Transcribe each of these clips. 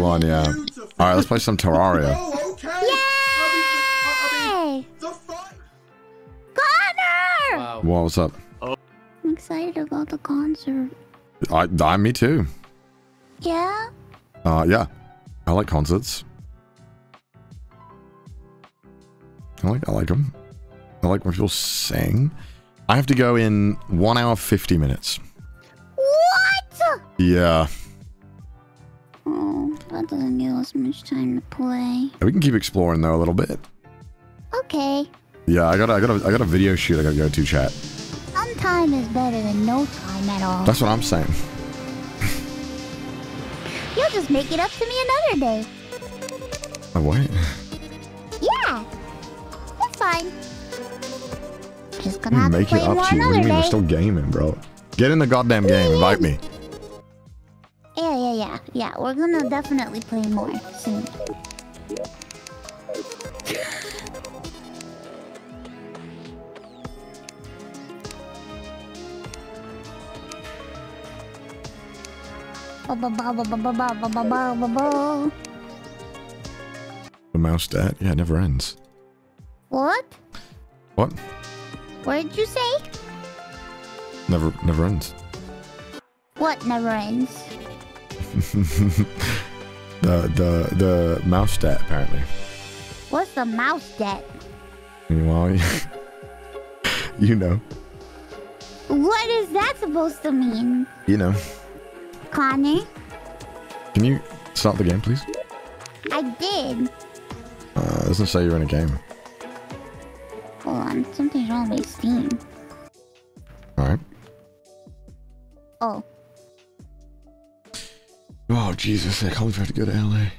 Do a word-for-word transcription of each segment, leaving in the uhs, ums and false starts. one, yeah. Alright, let's play some Terraria. Oh, okay. Yay! I mean, I mean, the fun... Connor! Wow. Whoa, what's up? Oh. I'm excited about the concert. I, I, me too. Yeah? Uh, yeah. I like concerts. I like, I like them. I like when people sing. I have to go in one hour, fifty minutes. What? Yeah. Oh, that doesn't give us much time to play. We can keep exploring though a little bit. Okay. Yeah, I got, I got, a, I got a video shoot I gotta go to, chat. Some time is better than no time at all. That's what I'm saying. You'll just make it up to me another day. Oh, what? Yeah. That's fine. Just gonna have to play more another day. Make it up to you? What do you mean? We're still gaming, bro. Get in the goddamn game. Invite me. Yeah, yeah, yeah, yeah. We're gonna definitely play more soon. The mouse stat? Yeah, it never ends. What? What? What did you say? Never, never ends. What never ends? the the the mouse stat apparently. What's the mouse stat? Well, you know. What is that supposed to mean? You know. Connor? Can you start the game, please? I did. Uh, it doesn't say you're in a game. Hold on, something's wrong with Steam. Alright. Oh. Oh, Jesus, I can't have to go to L A.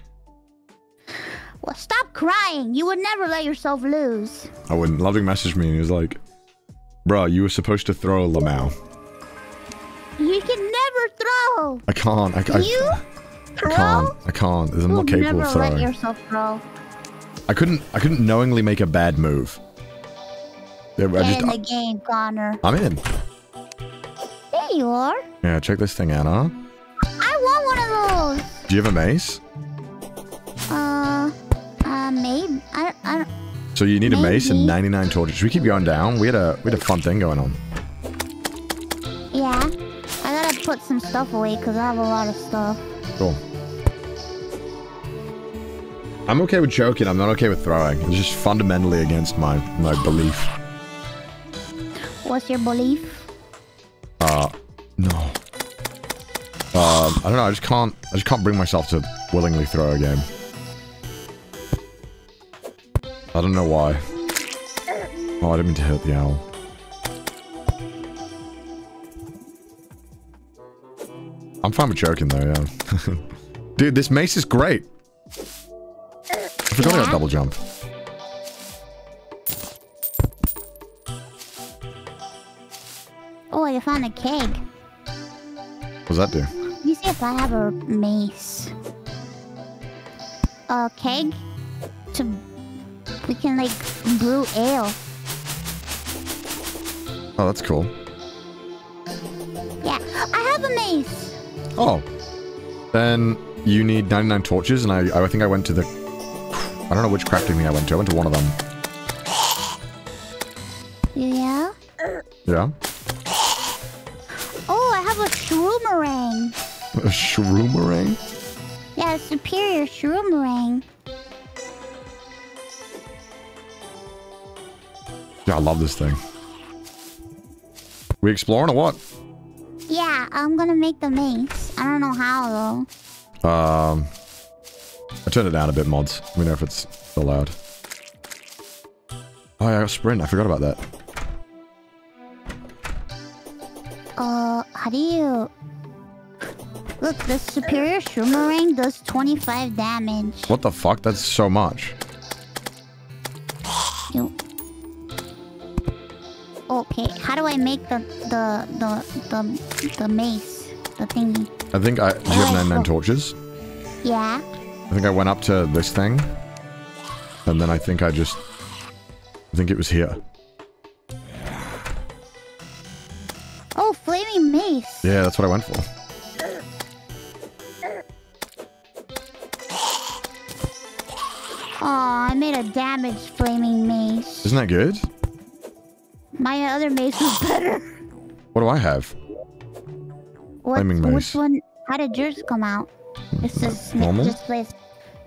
Well, stop crying. You would never let yourself lose. I wouldn't. Loving messaged me and he was like, bruh, you were supposed to throw a Lamau. You can never throw. I can't. I, I, you? I, I can't. I can't. I'm not capable of throwing. Never let yourself throw. I couldn't. I couldn't knowingly make a bad move. Get in the game, Connor. I'm in. There you are. Yeah, check this thing out, huh? I want one of those. Do you have a mace? Uh, uh, maybe. I, I. So you need maybe. a mace and ninety-nine torches. Should we keep going down? We had a we had a fun thing going on. Yeah. I gotta put some stuff away because I have a lot of stuff. Cool. I'm okay with joking. I'm not okay with throwing. It's just fundamentally against my, my belief. What's your belief? Uh, no. Um, I don't know. I just can't. I just can't bring myself to willingly throw a game. I don't know why. Oh, I didn't mean to hit the owl. I'm fine with joking though, yeah. Dude, this mace is great. I forgot about double jump. Oh, I found a keg. What does that do? Let me see if I have a mace. A keg? To... We can, like, brew ale. Oh, that's cool. Yeah, I have a mace! Oh, then you need ninety-nine torches, and I, I think I went to the... I don't know which crafting thing I went to. I went to one of them. Yeah? Yeah? Oh, I have a shroomerang. A shroomerang? Yeah, a superior shroomerang. Yeah, I love this thing. We exploring or what? Yeah, I'm gonna make the mace. I don't know how, though. Um... I turned it down a bit, mods. Let me know if it's still loud. Oh, yeah, I got sprint. I forgot about that. Uh, how do you... Look, the superior shroomerang does twenty-five damage. What the fuck? That's so much. Yo. Okay, how do I make the the the the, the mace, the thingy? I think I. Do you have ninety-nine torches? Yeah. I think I went up to this thing, and then I think I just. I think it was here. Oh, flaming mace! Yeah, that's what I went for. the damage flaming mace. Isn't that good? My other mace was better. What do I have? What, flaming mace. Which one? How did yours come out? It's just normal. Just place.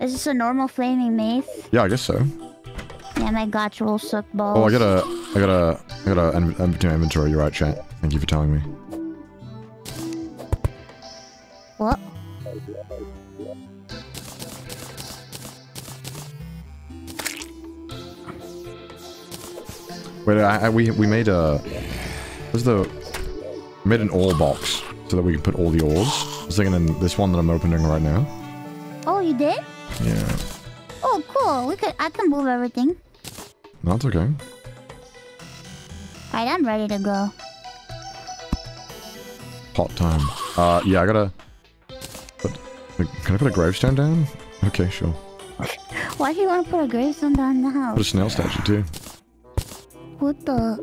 Is this a normal flaming mace? Yeah, I guess so. Yeah, my gotcha will suck balls. Oh, I gotta, I gotta, I gotta empty my inventory. You're right, chat. Thank you for telling me. What? Wait, I, I, we we made a. What's the? We made an ore box so that we can put all the ores. I was thinking in this one that I'm opening right now. Oh, you did? Yeah. Oh, cool. We could. I can move everything. No, it's okay. Alright, I'm ready to go. Pot time. Uh, yeah, I gotta. Put, can I put a gravestone down? Okay, sure. Why do you want to put a gravestone down now? Put a snail statue too. What the?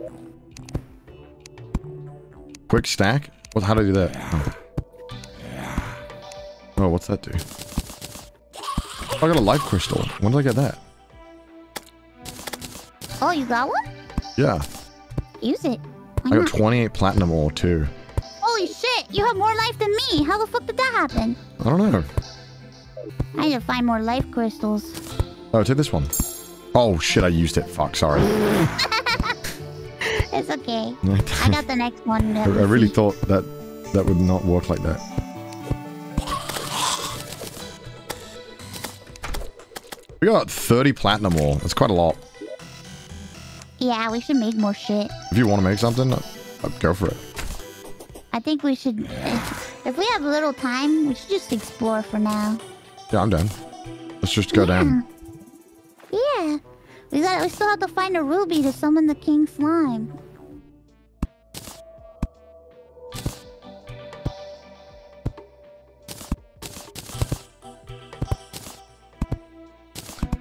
Quick stack? What? How do I do that? Oh. Oh, what's that do? Oh, I got a life crystal. When did I get that? Oh, you got one? Yeah. Use it. Why I not? Got twenty-eight platinum ore too. Holy shit! You have more life than me. How the fuck did that happen? I don't know. I need to find more life crystals. Oh, take this one. Oh shit! I used it. Fuck. Sorry. It's okay. I got the next one. I, I really thought that that would not work like that. We got thirty platinum ore. That's quite a lot. Yeah, we should make more shit. If you want to make something, I'd go for it. I think we should... If, if we have a little time, we should just explore for now. Yeah, I'm down. Let's just go yeah. down. Yeah. We got. We still have to find a ruby to summon the king slime.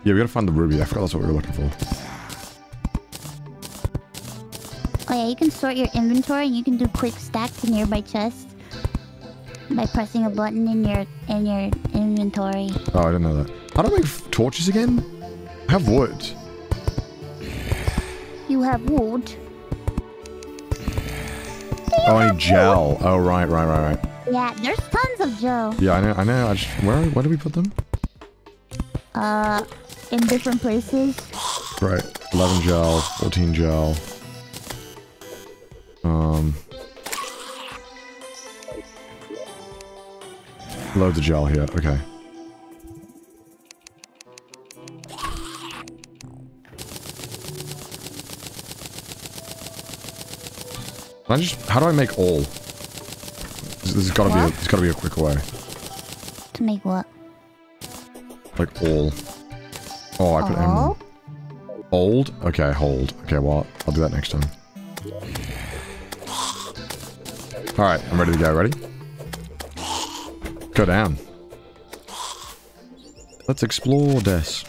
Yeah, we gotta find the ruby. I forgot that's what we were looking for. Oh yeah, you can sort your inventory and you can do quick stack to nearby chest by pressing a button in your in your inventory. Oh, I didn't know that. How do I make torches again? I have wood. You have wood. You oh, I need gel. Wood? Oh, right, right, right, right. Yeah, there's tons of gel. Yeah, I know. I know. I just, where? Where do we put them? Uh, in different places. Right. eleven gel. fourteen gel. Um. Loads of gel here. Okay. I just, how do I make all? There's gotta be a, there's gotta be a quick way. To make what? Like all. Oh, I put all? M. Old? Okay, hold. Okay, well, I'll do that next time. Alright, I'm ready to go. Ready? Go down. Let's explore this.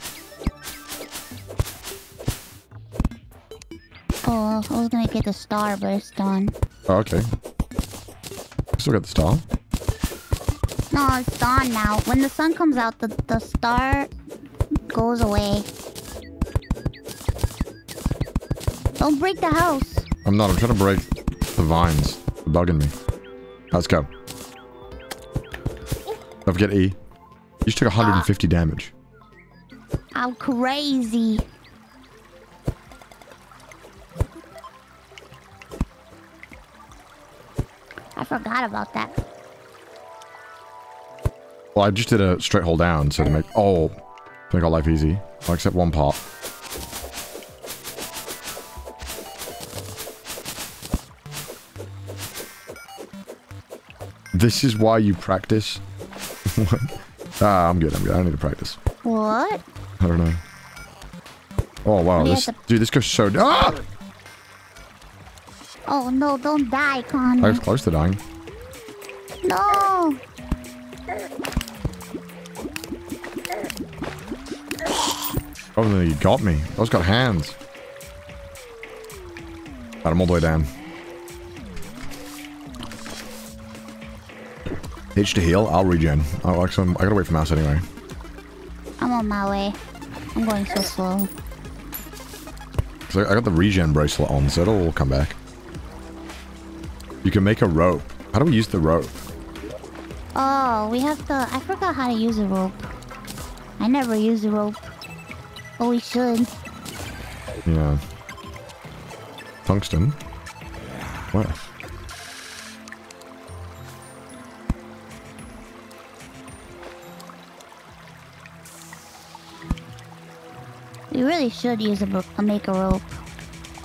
Oh, I was gonna get the star, but it's gone. Oh, okay. Still got the star? No, it's gone now. When the sun comes out, the, the star goes away. Don't break the house. I'm not. I'm trying to break the vines. They're bugging me. Let's go. Don't forget E. You just took one hundred fifty uh, damage. I'm crazy. I forgot about that. Well, I just did a straight hold down, so to make oh, to make our life easy. Oh, except one part. This is why you practice. ah, I'm good. I'm good. I don't need to practice. What? I don't know. Oh wow, this, to... dude, this goes so. Ah! Oh no, don't die, Connor. I was close to dying. No! Oh no, you got me. I was got hands. Alright, I'm all the way down. H to heal, I'll regen. Oh, actually, I gotta wait for mouse anyway. I'm on my way. I'm going so slow. So I got the regen bracelet on, so it'll all come back. You can make a rope. How do we use the rope? Oh, we have to... I forgot how to use a rope. I never use a rope. Oh, we should. Yeah. Tungsten? What? We really should use a, a make a rope.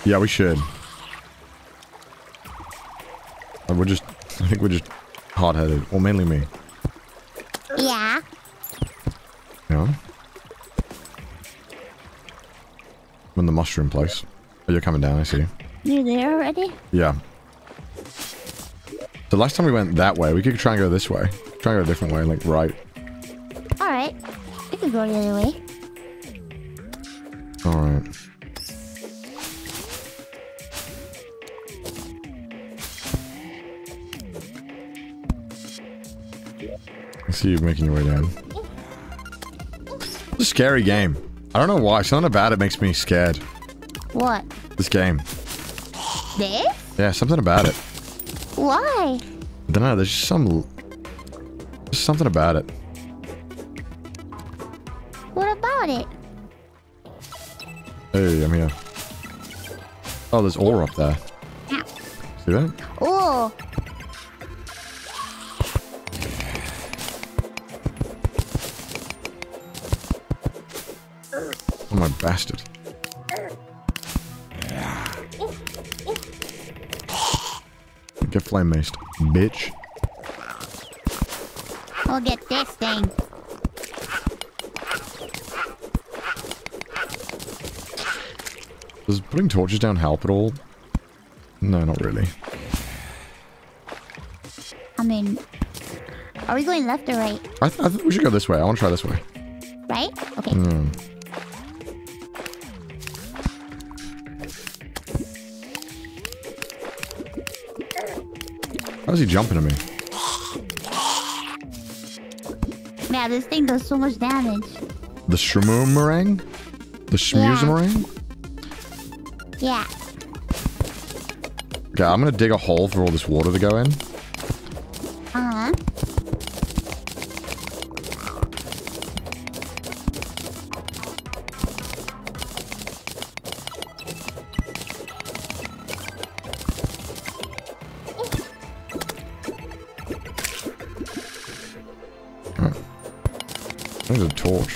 Yeah, we should. We're just, I think we're just hard-headed. Or mainly me. Yeah. Yeah. I'm in the mushroom place. Oh, you're coming down, I see. You're there already? Yeah. The last time we went that way, we could try and go this way. Try and go a different way, like right. Alright. We could go the other way. Alright. I see you making your way down. It's a scary game. I don't know why. Something about it makes me scared. What? This game. This? Yeah, something about it. Why? I don't know. There's just some... There's something about it. What about it? Hey, I'm here. Oh, there's ore up there. Yeah. See that? Oh. Oh, my bastard. Get flame maced, bitch. We'll get this thing. Does putting torches down help at all? No, not really. I mean, are we going left or right? I think th we should go this way. I want to try this way. Right? Okay. Mm. How's he jumping at me? Yeah, this thing does so much damage. The shmoo meringue? The shmooze meringue? Yeah. Okay, I'm gonna dig a hole for all this water to go in. Uh-huh. A torch.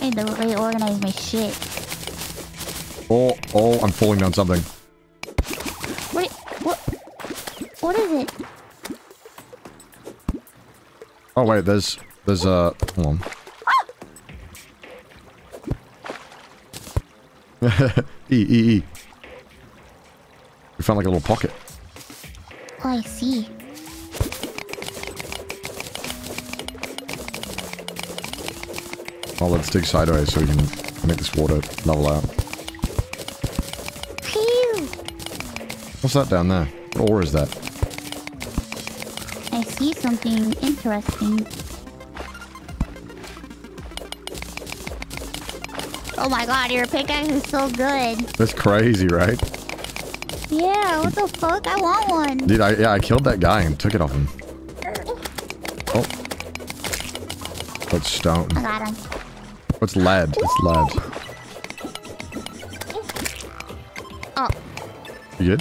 I need to reorganize my shit. Oh, oh, I'm falling down something. What? What? What is it? Oh wait, there's, there's a. Uh, hold on. Ah! e e e. We found like a little pocket. Oh, I see. Oh, let's dig sideways so we can make this water level out. Phew. What's that down there? What ore is that? I see something interesting. Oh my god, your pickaxe is so good. That's crazy, right? Yeah, what the fuck? I want one. Dude, I, yeah, I killed that guy and took it off him. Oh. That's stone. I got him. It's lead. It's lead. Oh. You good?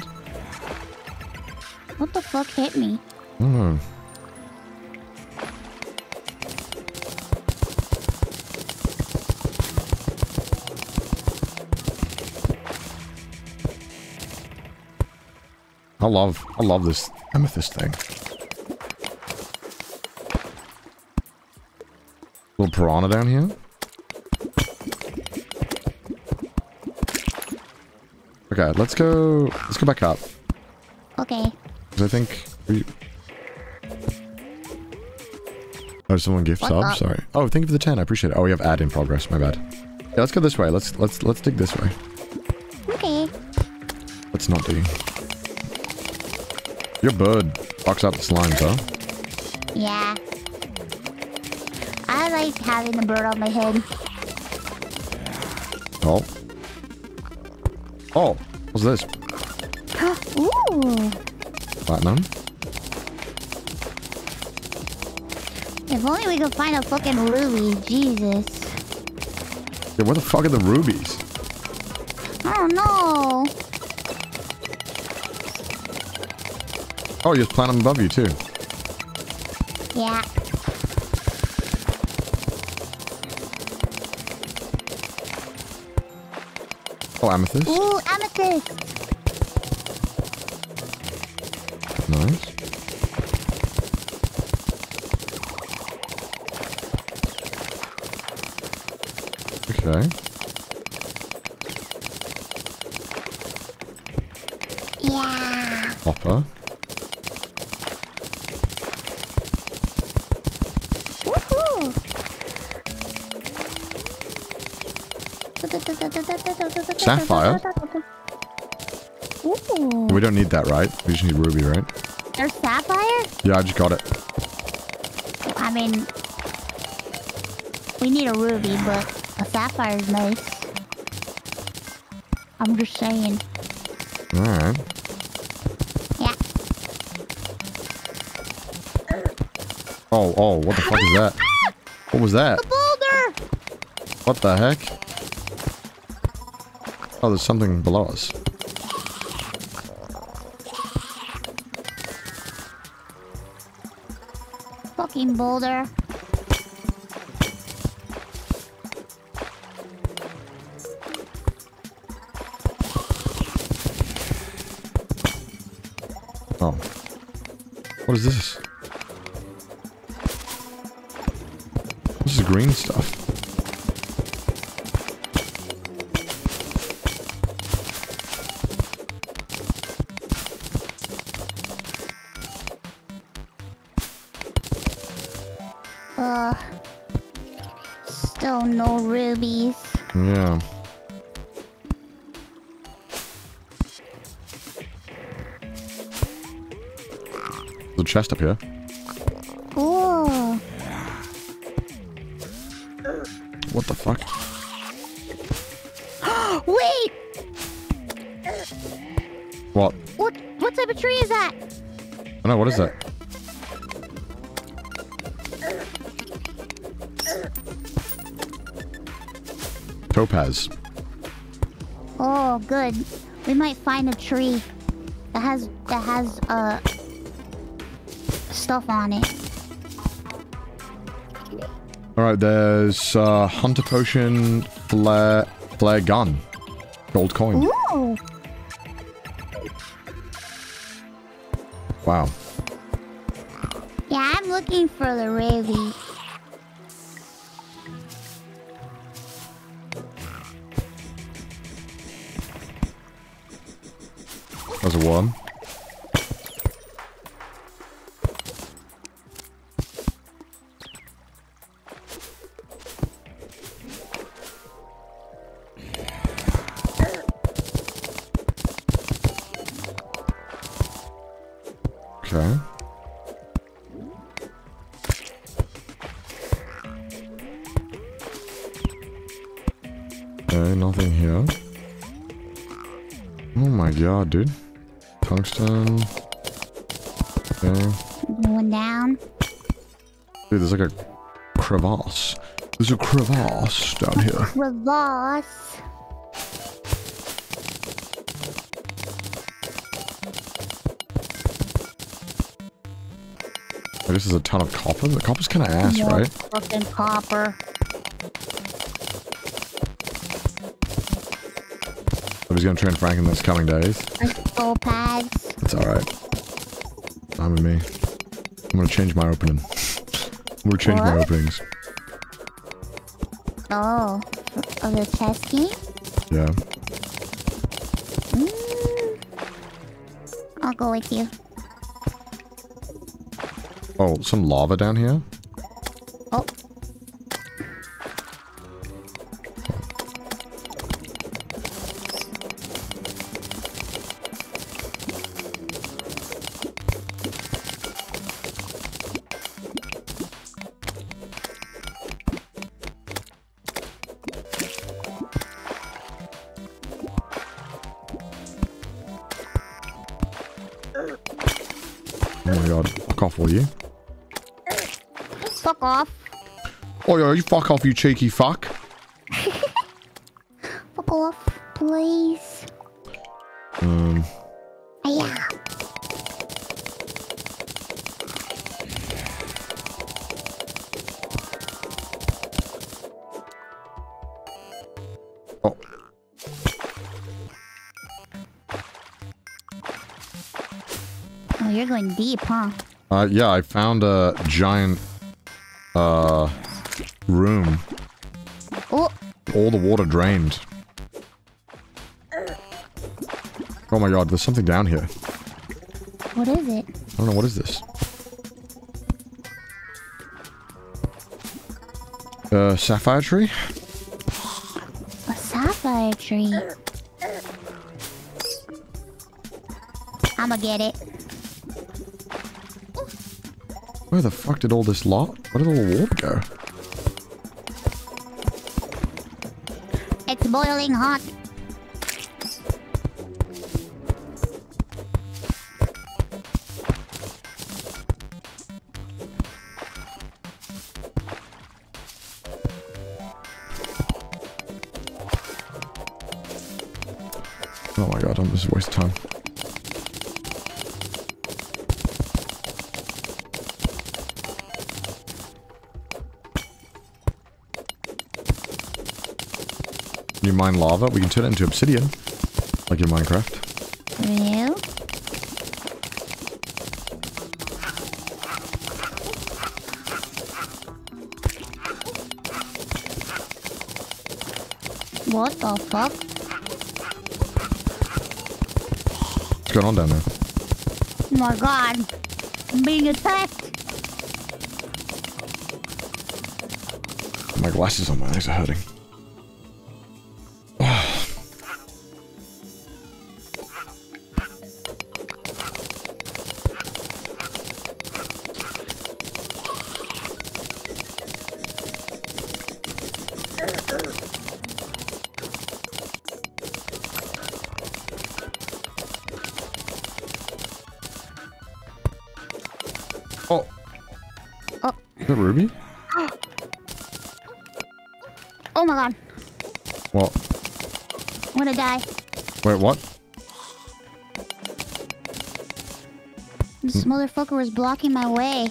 What the fuck hit me? I don't know. I love, I love this amethyst thing. Little piranha down here. Okay, let's go. Let's go back up. Okay. Because I think we. Oh, someone gift sub. Sorry. Oh, thank you for the ten. I appreciate it. Oh, we have ad in progress. My bad. Yeah, let's go this way. Let's let's let's dig this way. Okay. Let's not dig. Your bird fucks up the slimes, huh? Yeah. I like having a bird on my head. Oh. Oh, what's this? Ooh. Platinum. If only we could find a fucking ruby, Jesus. Yeah, where the fuck are the rubies? I don't know. Oh, you just plant them above you too. Yeah. Oh, amethyst. Ooh, amethyst. Nice. Okay. Yeah. Hopper. Woohoo! Sapphire. Ooh. We don't need that, right? We just need ruby, right? There's sapphire? Yeah, I just got it. I mean, we need a ruby, but. A sapphire is nice. I'm just saying. Alright. Yeah. Oh, oh, what the fuck is that? What was that? The boulder! What the heck? Oh, there's something below us. Fucking boulder. What is this? This is green stuff. Uh, still no rubies. Yeah. Chest up here. Ooh. What the fuck? Wait! What? What? What type of tree is that? I know, what is that? Topaz. Oh, good. We might find a tree that has that has uh. stuff on it. Alright, there's uh, Hunter Potion, Flare, Flare Gun, Gold Coin. Ooh. Wow. Yeah, I'm looking for the ruby. There's a worm. Dude. Tungsten. Okay. One down. Dude, there's like a crevasse. There's a crevasse down here. Crevasse. Oh, this is a ton of copper? The copper's kind of ass, yeah, right? Fucking copper. He's gonna train Frank in those coming days. Full pads. It's alright. I'm with me. I'm gonna change my opening. I'm gonna change what? my openings. Oh. Of the chess game? Yeah. Mm. I'll go with you. Oh, some lava down here? Oh. Oh my god. Fuck off, will you? Fuck off. Oh, yeah, you fuck off, you cheeky fuck. Fuck off, please. Um. Yeah. Oh. Oh, you're going deep, huh? Uh, yeah, I found a giant, uh, room. Oh. All the water drained. Oh my god, there's something down here. What is it? I don't know, what is this? Uh, sapphire tree? A sapphire tree? I'ma get it. Where the fuck did all this lot? Where did all the water go? It's boiling hot. This is a waste of time. You mine lava? We can turn it into obsidian. Like in Minecraft. Real? What the fuck? What's going on down there? Oh my god, I'm being attacked! My glasses on my eyes are hurting. Is that Ruby? Oh my god. What? I'm gonna die. Wait, what? This mm. motherfucker was blocking my way.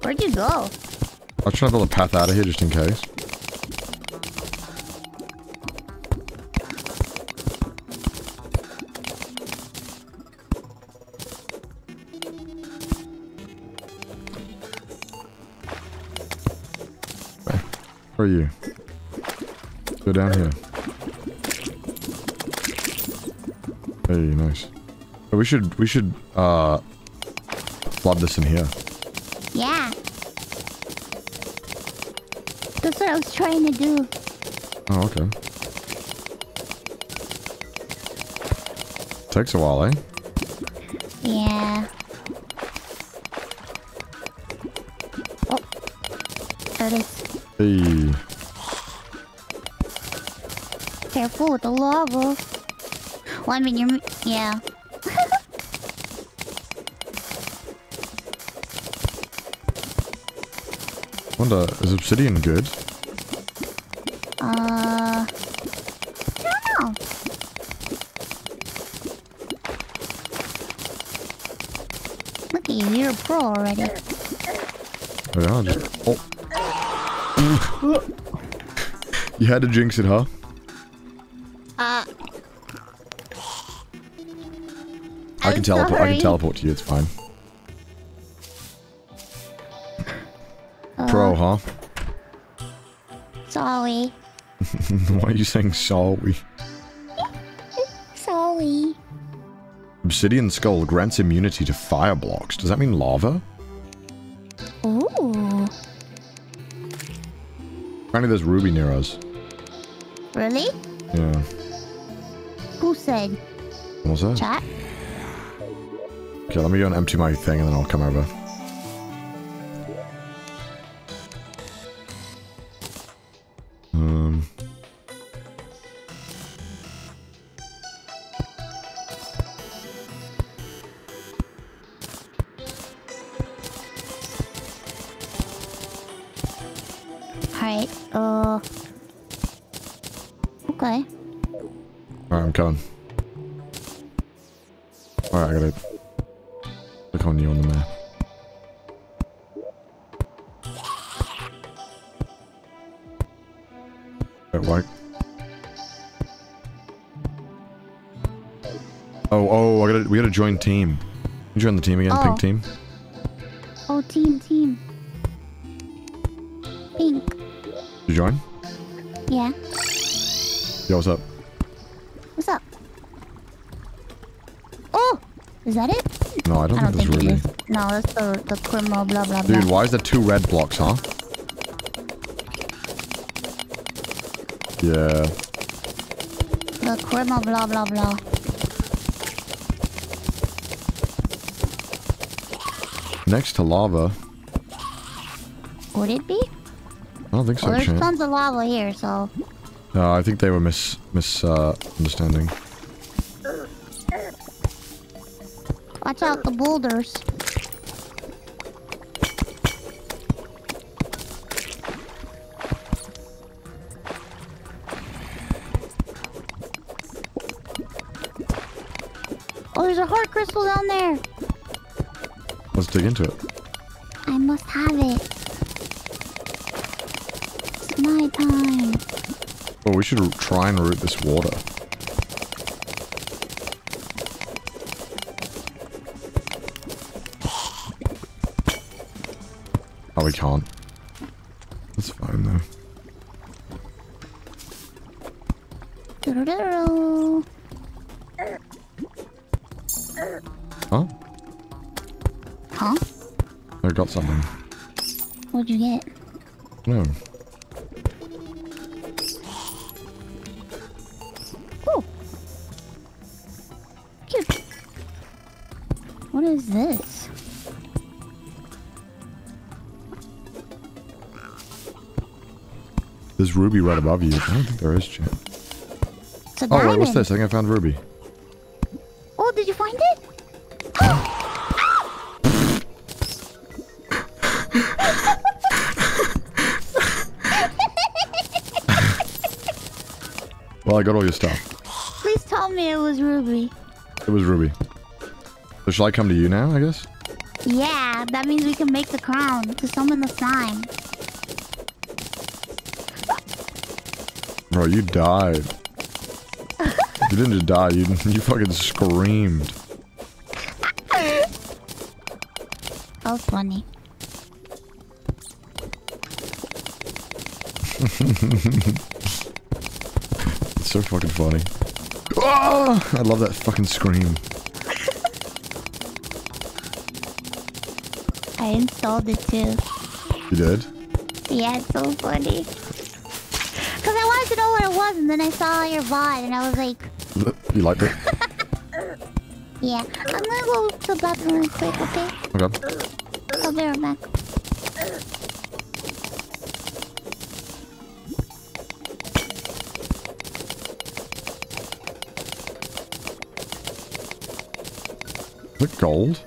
Where'd you go? I'll try to build a path out of here just in case. Where are you? Go down here. Hey, nice. We should, we should, uh, flood this in here. Yeah. That's what I was trying to do. Oh, okay. Takes a while, eh? Yeah. Oh. There it is. Hey. Careful with the lava. Well, I mean, you're... Yeah. Wonder, is obsidian good? Uh... I don't know. Look at you, you're a pro already. Yeah, just... Oh. You had to jinx it, huh? Uh, I can teleport. Sorry. I can teleport to you. It's fine. Uh, Pro, huh? Sorry. Why are you saying sorry? Sorry. Obsidian skull grants immunity to fire blocks. Does that mean lava? Apparently there's Ruby near us. Really? Yeah. Who said? What was that? Chat? Okay, let me go and empty my thing and then I'll come over. Um. Okay. Alright, I'm coming. Alright, I gotta click on you on the map. That work? Oh, oh, I gotta, we gotta join team. You join the team again, oh. Pink team. Oh, team, team. Pink. You join? Yeah. Yo, what's up? What's up? Oh! Is that it? No, I don't, I don't think, think really... it is. No, that's the, the criminal blah blah blah. Dude, why is there two red blocks, huh? Yeah. The criminal blah blah blah. Next to lava. Would it be? I don't think so. Well, there's Shane. Tons of lava here, so. No, I think they were mis mis uh, understanding. Watch out the boulders. Oh, there's a heart crystal down there. Let's dig into it. I must have it. It's my time. Oh, we should try and root this water. Oh, we can't. That's fine, though. Do -do -do. Huh? Huh? I got something. What'd you get? No. Cool. Cute. What is this? There's ruby right above you. I don't think there is, Jen. It's a diamond. Oh, wait, what's this? I think I found ruby. Oh, did you find it? Well, I got all your stuff. Please tell me it was ruby. It was ruby. So shall I come to you now, I guess? Yeah, that means we can make the crown to summon the slime. Bro, you died. You didn't just die, you, you fucking screamed. That was funny. It's so fucking funny. Oh, I love that fucking scream. I installed it too. You did? Yeah, it's so funny. Because I wanted to know what it was and then I saw your V O D and I was like... You liked it? Yeah. I'm gonna go to the bathroom real quick, okay? Okay. I'll be right back. Is it gold?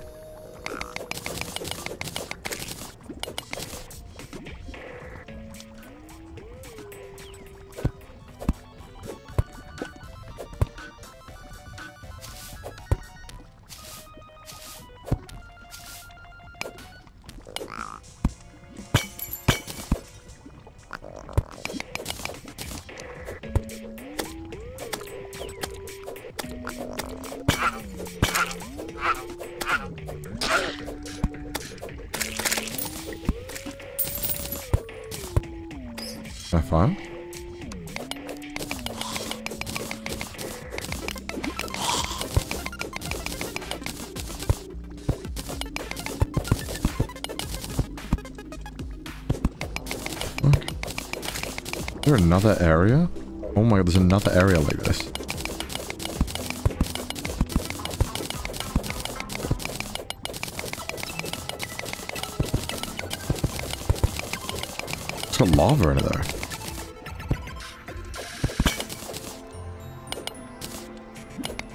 Another area? Oh my god, there's another area like this. It's got lava in it there.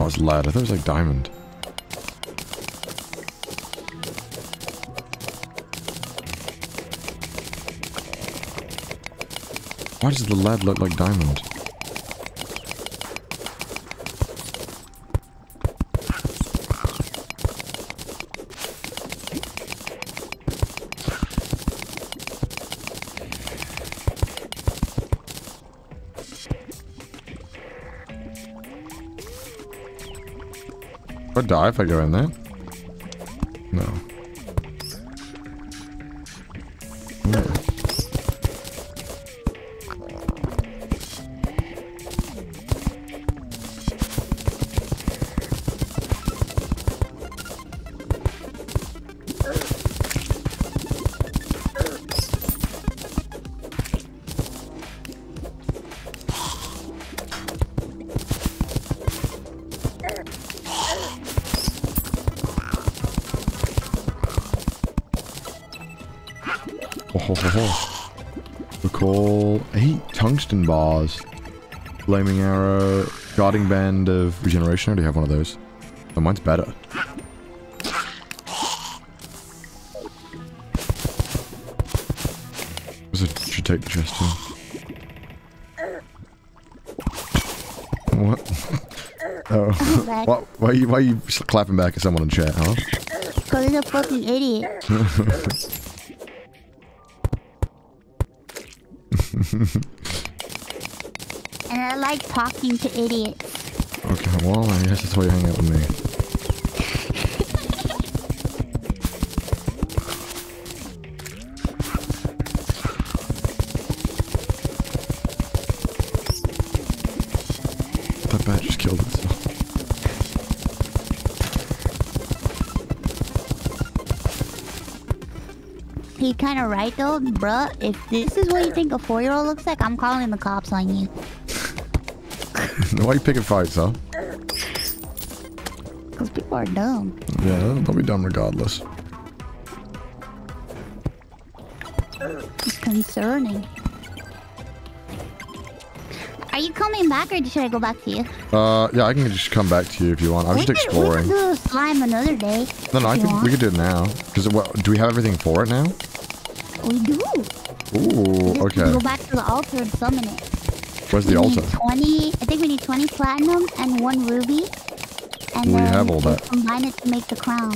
Oh, it's lead. I thought it was like diamond. Why does the lead look like diamond? I die if I go in there? No. No. Recall eight tungsten bars. Flaming arrow. Guarding band of regeneration. I already have one of those. Oh, mine's better. This is, should take the chest too. What? Oh. Why, why, are you, why are you clapping back at someone in chat, huh? Because he's a fucking idiot. And I like talking to idiots. Okay, well, I guess that's why you hang out with me. That bat just killed itself. He kind of right though, bruh. If this is what you think a four-year-old looks like, I'm calling the cops on you. Why are you picking fights, huh? Because people are dumb. Yeah, they'll be dumb regardless. It's concerning. Are you coming back, or should I go back to you? Uh, yeah, I can just come back to you if you want. I'm we just could, exploring. We can do slime another day. No, no, I think we could do it now. Because do we have everything for it now? We do. Ooh, we okay. Go back to the altar and summon it. Where's the we altar? Twenty. I think we need twenty platinum and one ruby. And we then have all that. Combine it to make the crown.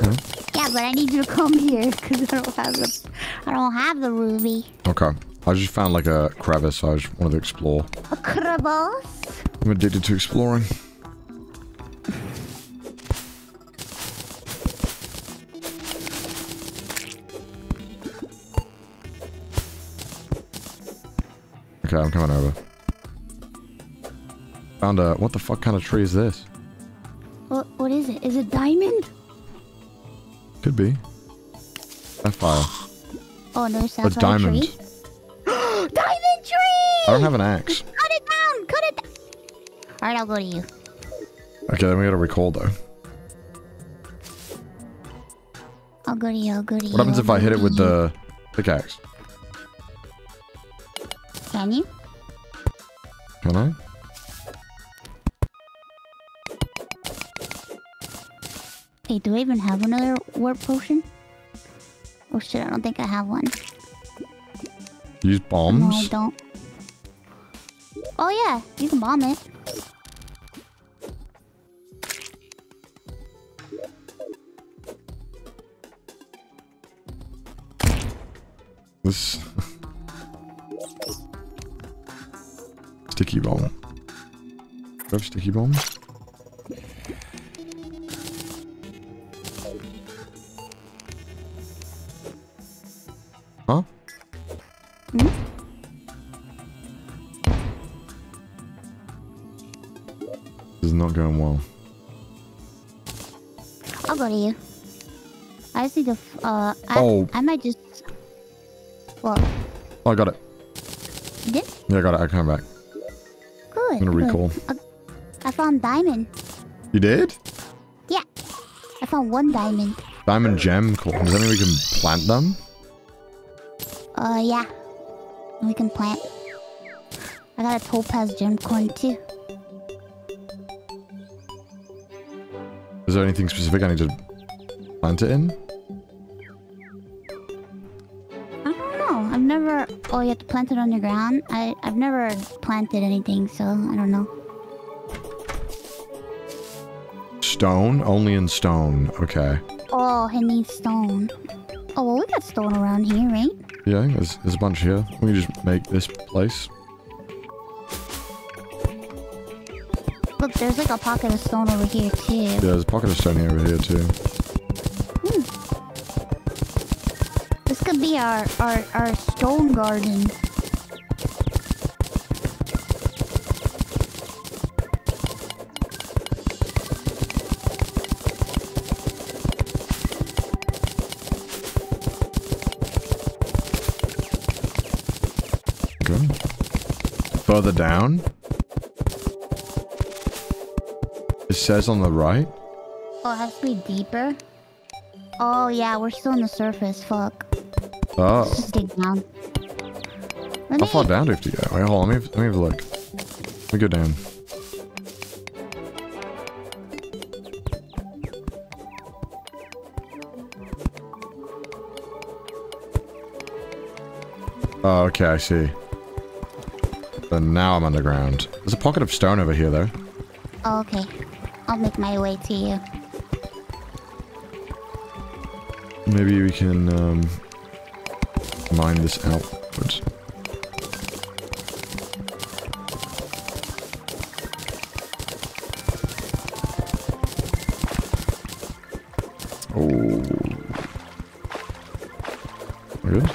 Hmm? Yeah, but I need you to come here because I don't have the. I don't have the ruby. Okay. I just found like a crevice, so I just wanted to explore. A crevice? I'm addicted to exploring. Okay, I'm coming over. Found a... What the fuck kind of tree is this? What? What is it? Is it diamond? Could be. Sapphire. Oh, no, sapphire it's diamond. Tree? Diamond tree! I don't have an axe. Just cut it down! Cut it down! Alright, I'll go to you. Okay, then we gotta recall, though. I'll go to you, I'll go to you. What happens if I hit it with the pickaxe? Can you? Can I? Hey, do I even have another warp potion? Oh shit, I don't think I have one. Use bombs? No, I don't. Oh yeah, you can bomb it. This... sticky bomb. Do I have sticky bombs? Huh? Hmm? This is not going well. I'll go to you. I see the. Uh, I, oh. I might just. Well. Oh, I got it. You did? Yeah, I got it. I came back. Good. I'm gonna good. recall. Uh, I found diamond. You did? Yeah. I found one diamond. Diamond gem. Cool. Does that mean we can plant them? Uh, yeah. We can plant. I got a topaz gem coin too. Is there anything specific I need to plant it in? I don't know. I've never... Oh, you have to plant it on your ground? I, I've never planted anything, so I don't know. Stone? Only in stone. Okay. Oh, it needs stone. Oh, well, we got stone around here, right? Yeah, there's, there's a bunch here. We can just make this place. Look, there's like a pocket of stone over here too. Yeah, there's a pocket of stone here over here too. Hmm. This could be our, our, our stone garden. Further down? It says on the right? Oh, it has to be deeper? Oh yeah, we're still on the surface, fuck. Oh. Let's just dig down. Let How me... far down do you have to go? Wait, hold on, let me, let me have a look. Let me go down. Oh, okay, I see. And now I'm underground. There's a pocket of stone over here, though. Oh, okay. I'll make my way to you. Maybe we can, um... mine this outwards. Oh. We're good?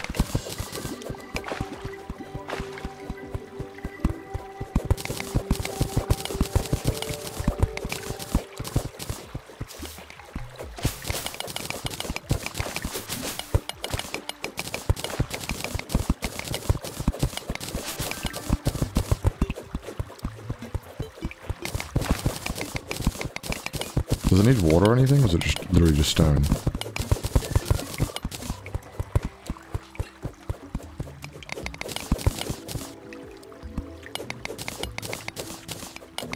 Does it need water or anything, or is it just literally just stone?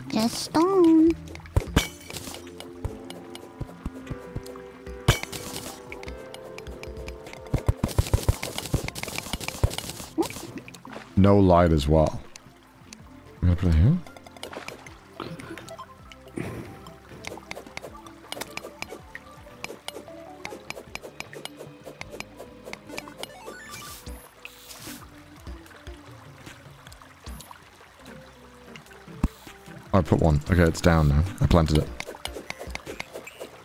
Just stone. No light as well. I'm gonna put it here. I put one. Okay, it's down now. I planted it.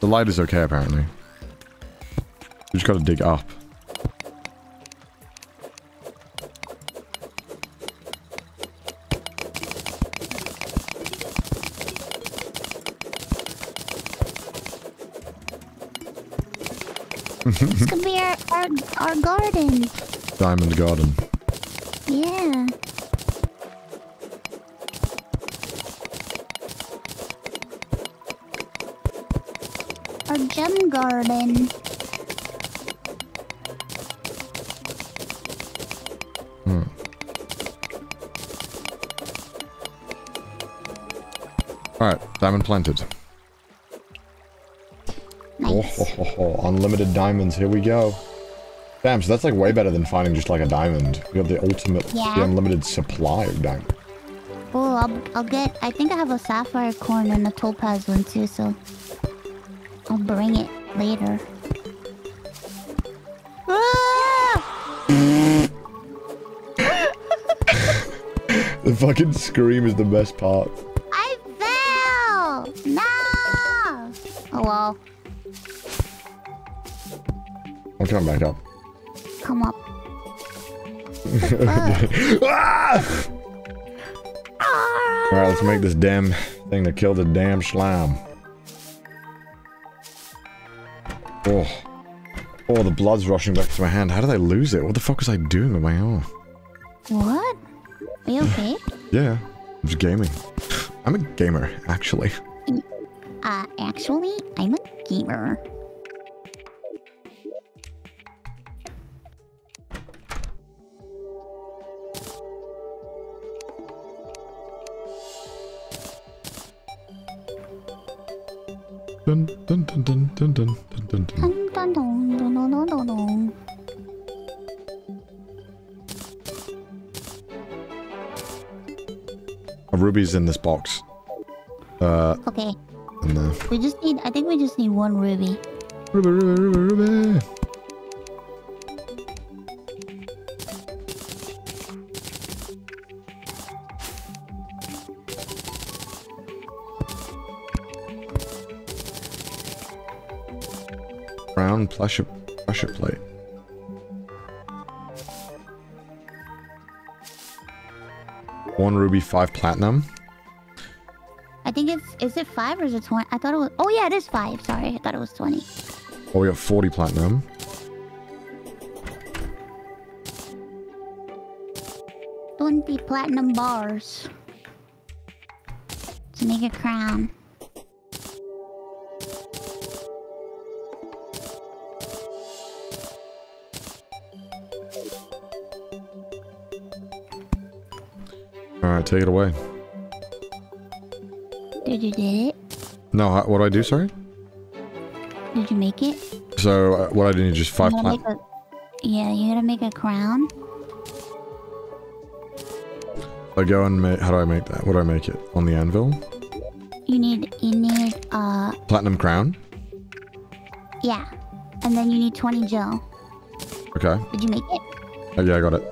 The light is okay, apparently. You just gotta dig up. This could be our, our, our garden. Diamond garden. Yeah. Gem garden. Hmm. Alright, diamond planted. Nice. Oh, ho, ho, ho. Unlimited diamonds, here we go. Damn, so that's like way better than finding just like a diamond. We have the ultimate, yeah. the unlimited supply of diamonds. Oh, I'll, I'll get, I think I have a sapphire corn and a topaz one too, so... I'll bring it later. Ah! The fucking scream is the best part. I fell! No! Oh well. I'm coming back up. Come up. Ah! Alright, let's make this damn thing that killed the damn slime. Oh. Oh, the blood's rushing back to my hand. How did I lose it? What the fuck was I doing with my arm? What? Are you okay? Yeah. I'm just gaming. I'm a gamer, actually. Uh, actually, I'm a gamer. Dun, dun, dun, dun, dun, dun, dun, dun, dun, dun, dun, dun, dun, dun. A ruby's in this box. Uh, okay. In there. We just need, I think we just need one ruby. Ruby, ruby, ruby, ruby. Brown pressure, pressure plate. One ruby, five platinum. I think it's... Is it five or is it twenty? I thought it was... Oh, yeah, it is five. Sorry, I thought it was twenty. Oh, we got forty platinum. twenty platinum bars. To make a crown. Alright, take it away. Did you did it? No, what do I do, sorry? Did you make it? So, uh, what I did is just five platinum. Yeah, you gotta make a crown. I go and make, how do I make that? What do I make it? On the anvil? You need, you need, uh... platinum crown? Yeah. And then you need twenty gel. Okay. Did you make it? Oh, yeah, I got it.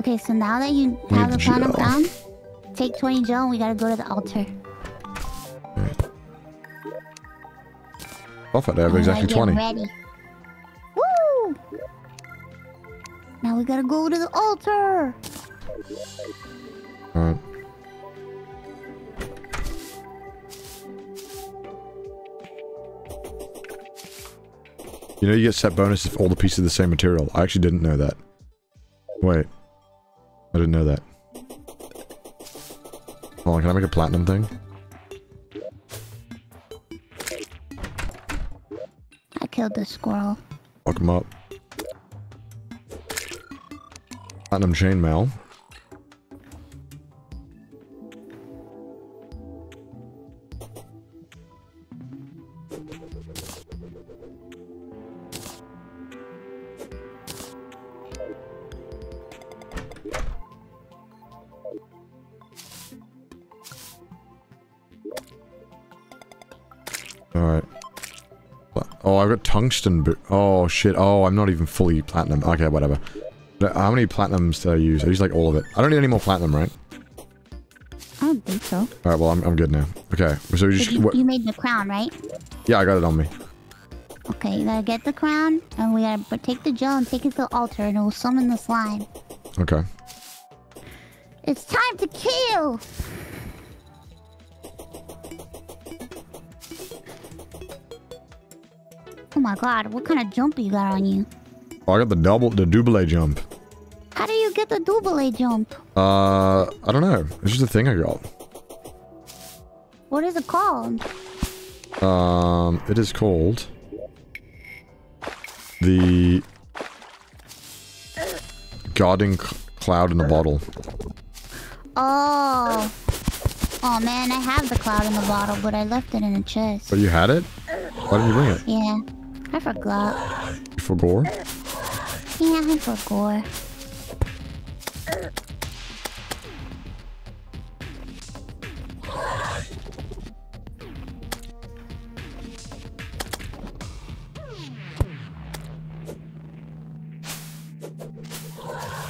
Okay, so now that you have the platinum crown, take twenty gel and we gotta go to the altar. Perfect, I have exactly twenty. Ready. Woo! Now we gotta go to the altar! Alright. You know you get set bonus if all the pieces are the same material. I actually didn't know that. Wait. I didn't know that. Hold on, can I make a platinum thing? I killed the squirrel. Fuck him up. Platinum chainmail. Tungsten boot. Oh shit. Oh, I'm not even fully platinum. Okay, whatever. How many platinums did I use? I used like all of it. I don't need any more platinum, right? I don't think so. Alright, well, I'm, I'm good now. Okay. So you, just, you, you made the crown, right? Yeah, I got it on me. Okay, you gotta get the crown, and we gotta take the gel and take it to the altar, and it will summon the slime. Okay. It's time to kill! Oh my god, what kind of jump you got on you? Oh, I got the double, the double jump. How do you get the double jump? Uh, I don't know. It's just a thing I got. What is it called? Um, it is called... the... Guarding Cloud in the Bottle. Oh. Oh man, I have the cloud in the bottle, but I left it in a chest. Oh, you had it? Why didn't you bring it? Yeah. I forgot. You forgot? Yeah, I forgot.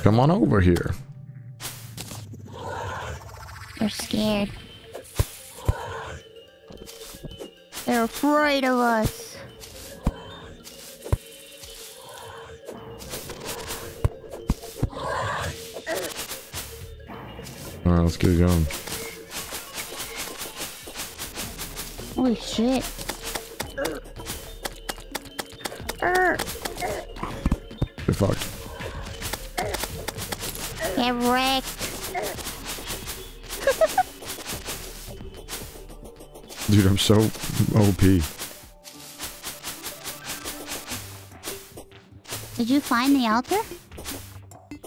Come on over here. They're scared. They're afraid of us. Alright, let's get it going. Holy shit. Get fucked. Get wrecked. Dude, I'm so O P. Did you find the altar?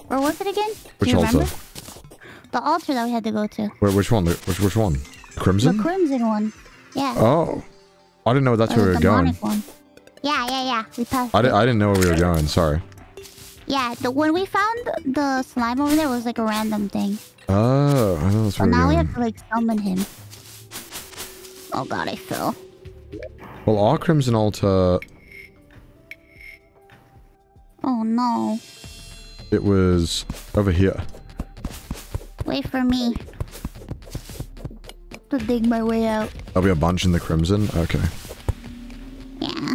Or was it again? Which altar? The altar that we had to go to. Wait, which one? Which which one? Crimson? The crimson one. Yeah. Oh. I didn't know that's where we were going. One. Yeah, yeah, yeah. We passed. I, did, I didn't know where we were going, sorry. Yeah, the, when we found the, the slime over there was like a random thing. Oh, I know that's where we were going. But now we have to like summon him. Oh god, I fell. Well, our crimson altar... Oh no. It was over here. Wait for me to dig my way out. There'll be a bunch in the crimson? Okay. Yeah.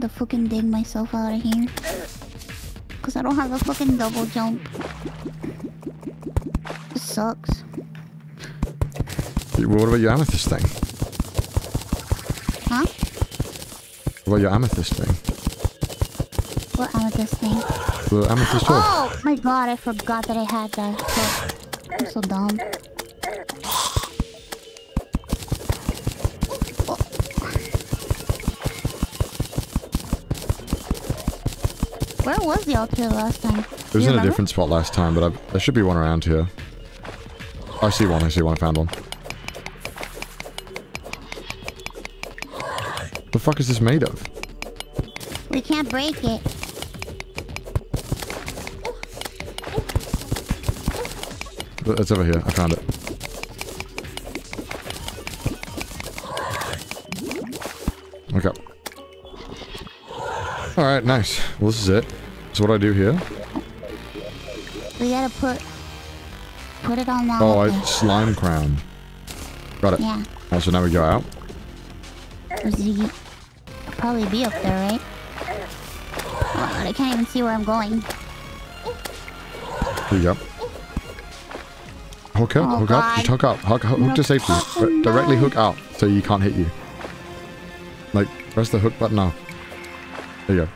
to fucking dig myself out of here. Cause I don't have a fucking double jump. This sucks. What about your amethyst thing? Huh? What about your amethyst thing? What amethyst thing? The amethyst sword. Oh my god, I forgot that I had that. So, I'm so dumb. Where was the altar last time? It was in a different spot last time, but I've, there should be one around here. I see one, I see one, I found one. What the fuck is this made of? We can't break it. It's over here, I found it. Okay. Alright, nice. Well, this is it. So what do I do here? We gotta put... Put it on that. Oh, I, slime crown. Got it. Yeah. Alright, so now we go out. It'll probably be up there, right? Oh god, I can't even see where I'm going. Here you go. Hook up, oh hook god. up, just hook up. Hook, hook, hook to safety. Re directly hook up, so you can't hit you. Like, press the hook button up. There you go.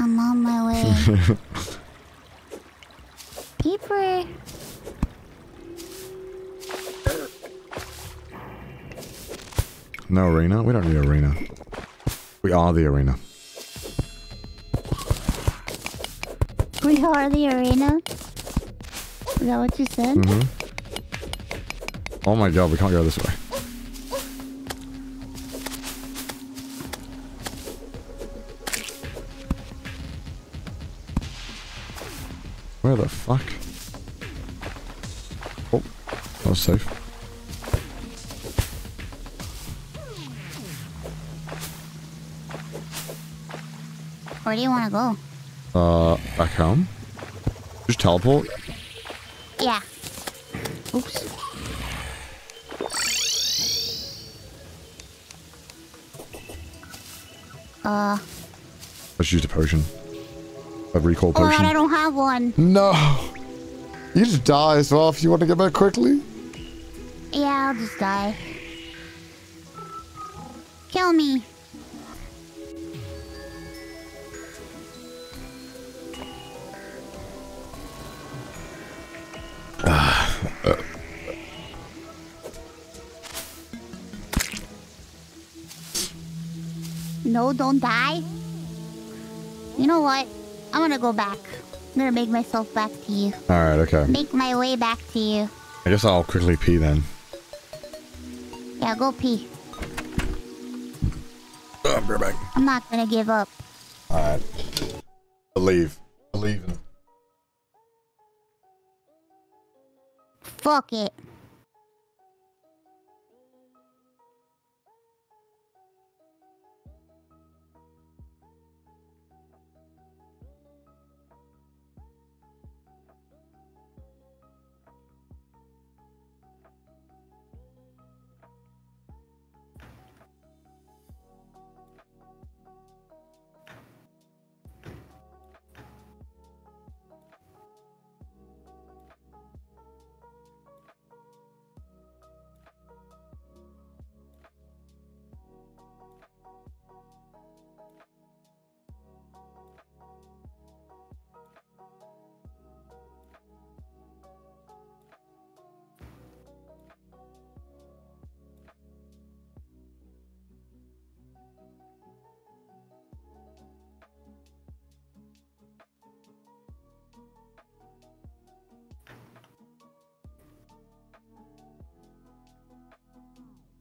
I'm on my way. Peeper. No arena? We don't need arena. We are the arena. We are the arena? Is that what you said? Mm-hmm. Oh my god, we can't go this way. Where the fuck? Oh, that was safe. Where do you want to go? Uh, back home? Just teleport? Yeah. Oops. Uh. Let's use a potion. A recall potion. Oh, I don't have one. No. You just die as well if you want to get back quickly. Yeah, I'll just die. Kill me. No, don't die. You know what? I'm gonna go back. I'm gonna make myself back to you. Alright, okay. Make my way back to you. I guess I'll quickly pee then. Yeah, go pee. Oh, I'm right back. I'm not gonna give up. Alright. Believe. Believe in. Fuck it.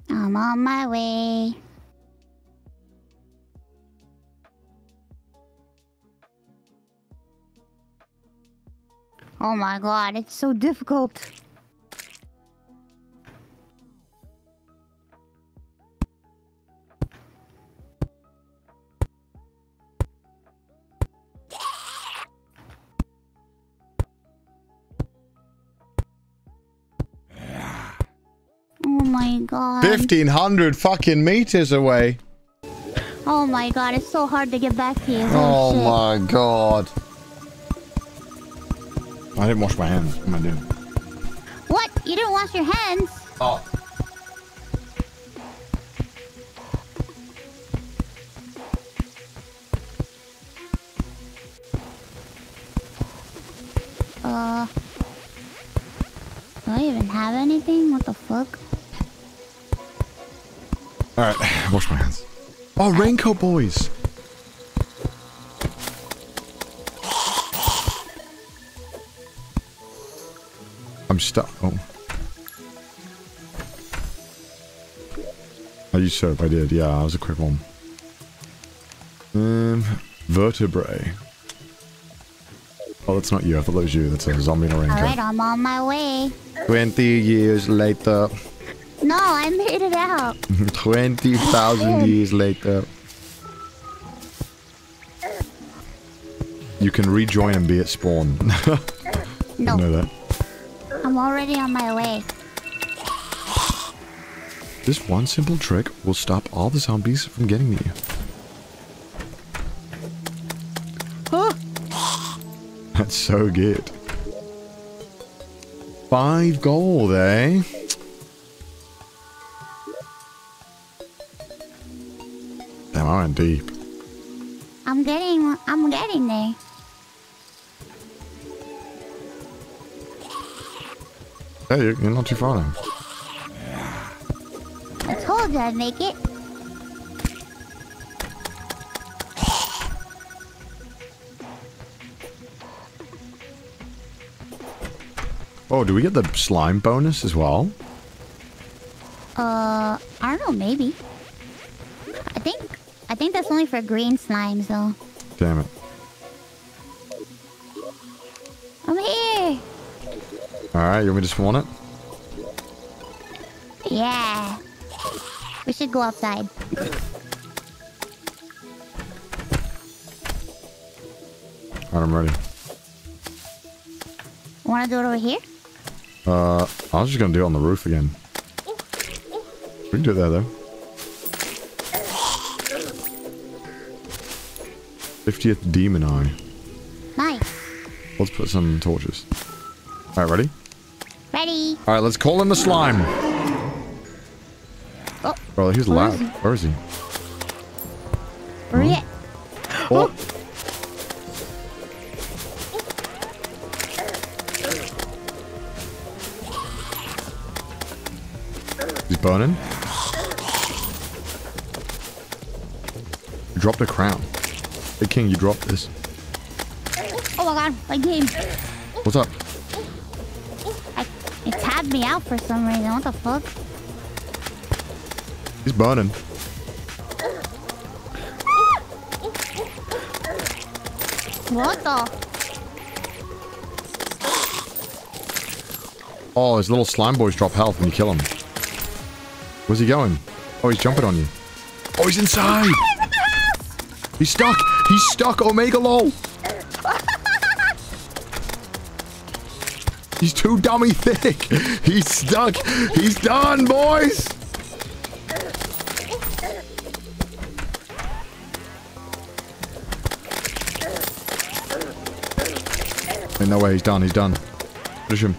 I'm on my way. Oh my god, it's so difficult. fifteen hundred fucking meters away. Oh my god, it's so hard to get back to you. Oh, oh my god. I didn't wash my hands. What am I doing? What? You didn't wash your hands? Oh. Uh... Do I even have anything? What the fuck? Alright, wash my hands. Oh, raincoat boys! I'm stuck. Oh. I used soap, I did. Yeah, I was a quick one. Um, vertebrae. Oh, that's not you. I thought that was you. That's a zombie in a raincoat. Alright, I'm on my way. twenty years later. No, I made it out. twenty thousand years later. You can rejoin and be at spawn. No. Know that. I'm already on my way. This one simple trick will stop all the zombies from getting me. Huh? That's so good. Five gold, eh? Damn, I went deep. I'm getting, I'm getting there. Hey, you're not too far now. I told you I'd make it. Oh, do we get the slime bonus as well? Uh, I don't know, maybe. I think... I think that's only for green slimes, though. Damn it. I'm here! Alright, you want me to spawn it? Yeah. We should go outside. Alright, I'm ready. Wanna do it over here? Uh, I was just gonna do it on the roof again. We can do it there, though. fiftieth Demon Eye. Nice. Let's put some torches. Alright, ready? Ready. Alright, let's call in the slime. Oh. Bro, he's Where loud. Is he? Where is he? Where is he? Oh. Oh. Oh. He's burning. He dropped a crown. Hey, King, you dropped this. Oh my god, my game. What's up? I, it tabbed me out for some reason. What the fuck? He's burning. What the? Oh, his little slime boys drop health when you kill him. Where's he going? Oh, he's jumping on you. Oh, he's inside! He's stuck! He's stuck, Omega Lol! He's too dummy thick! He's stuck! He's done, boys! Ain't no way, he's done, he's done. Finish him.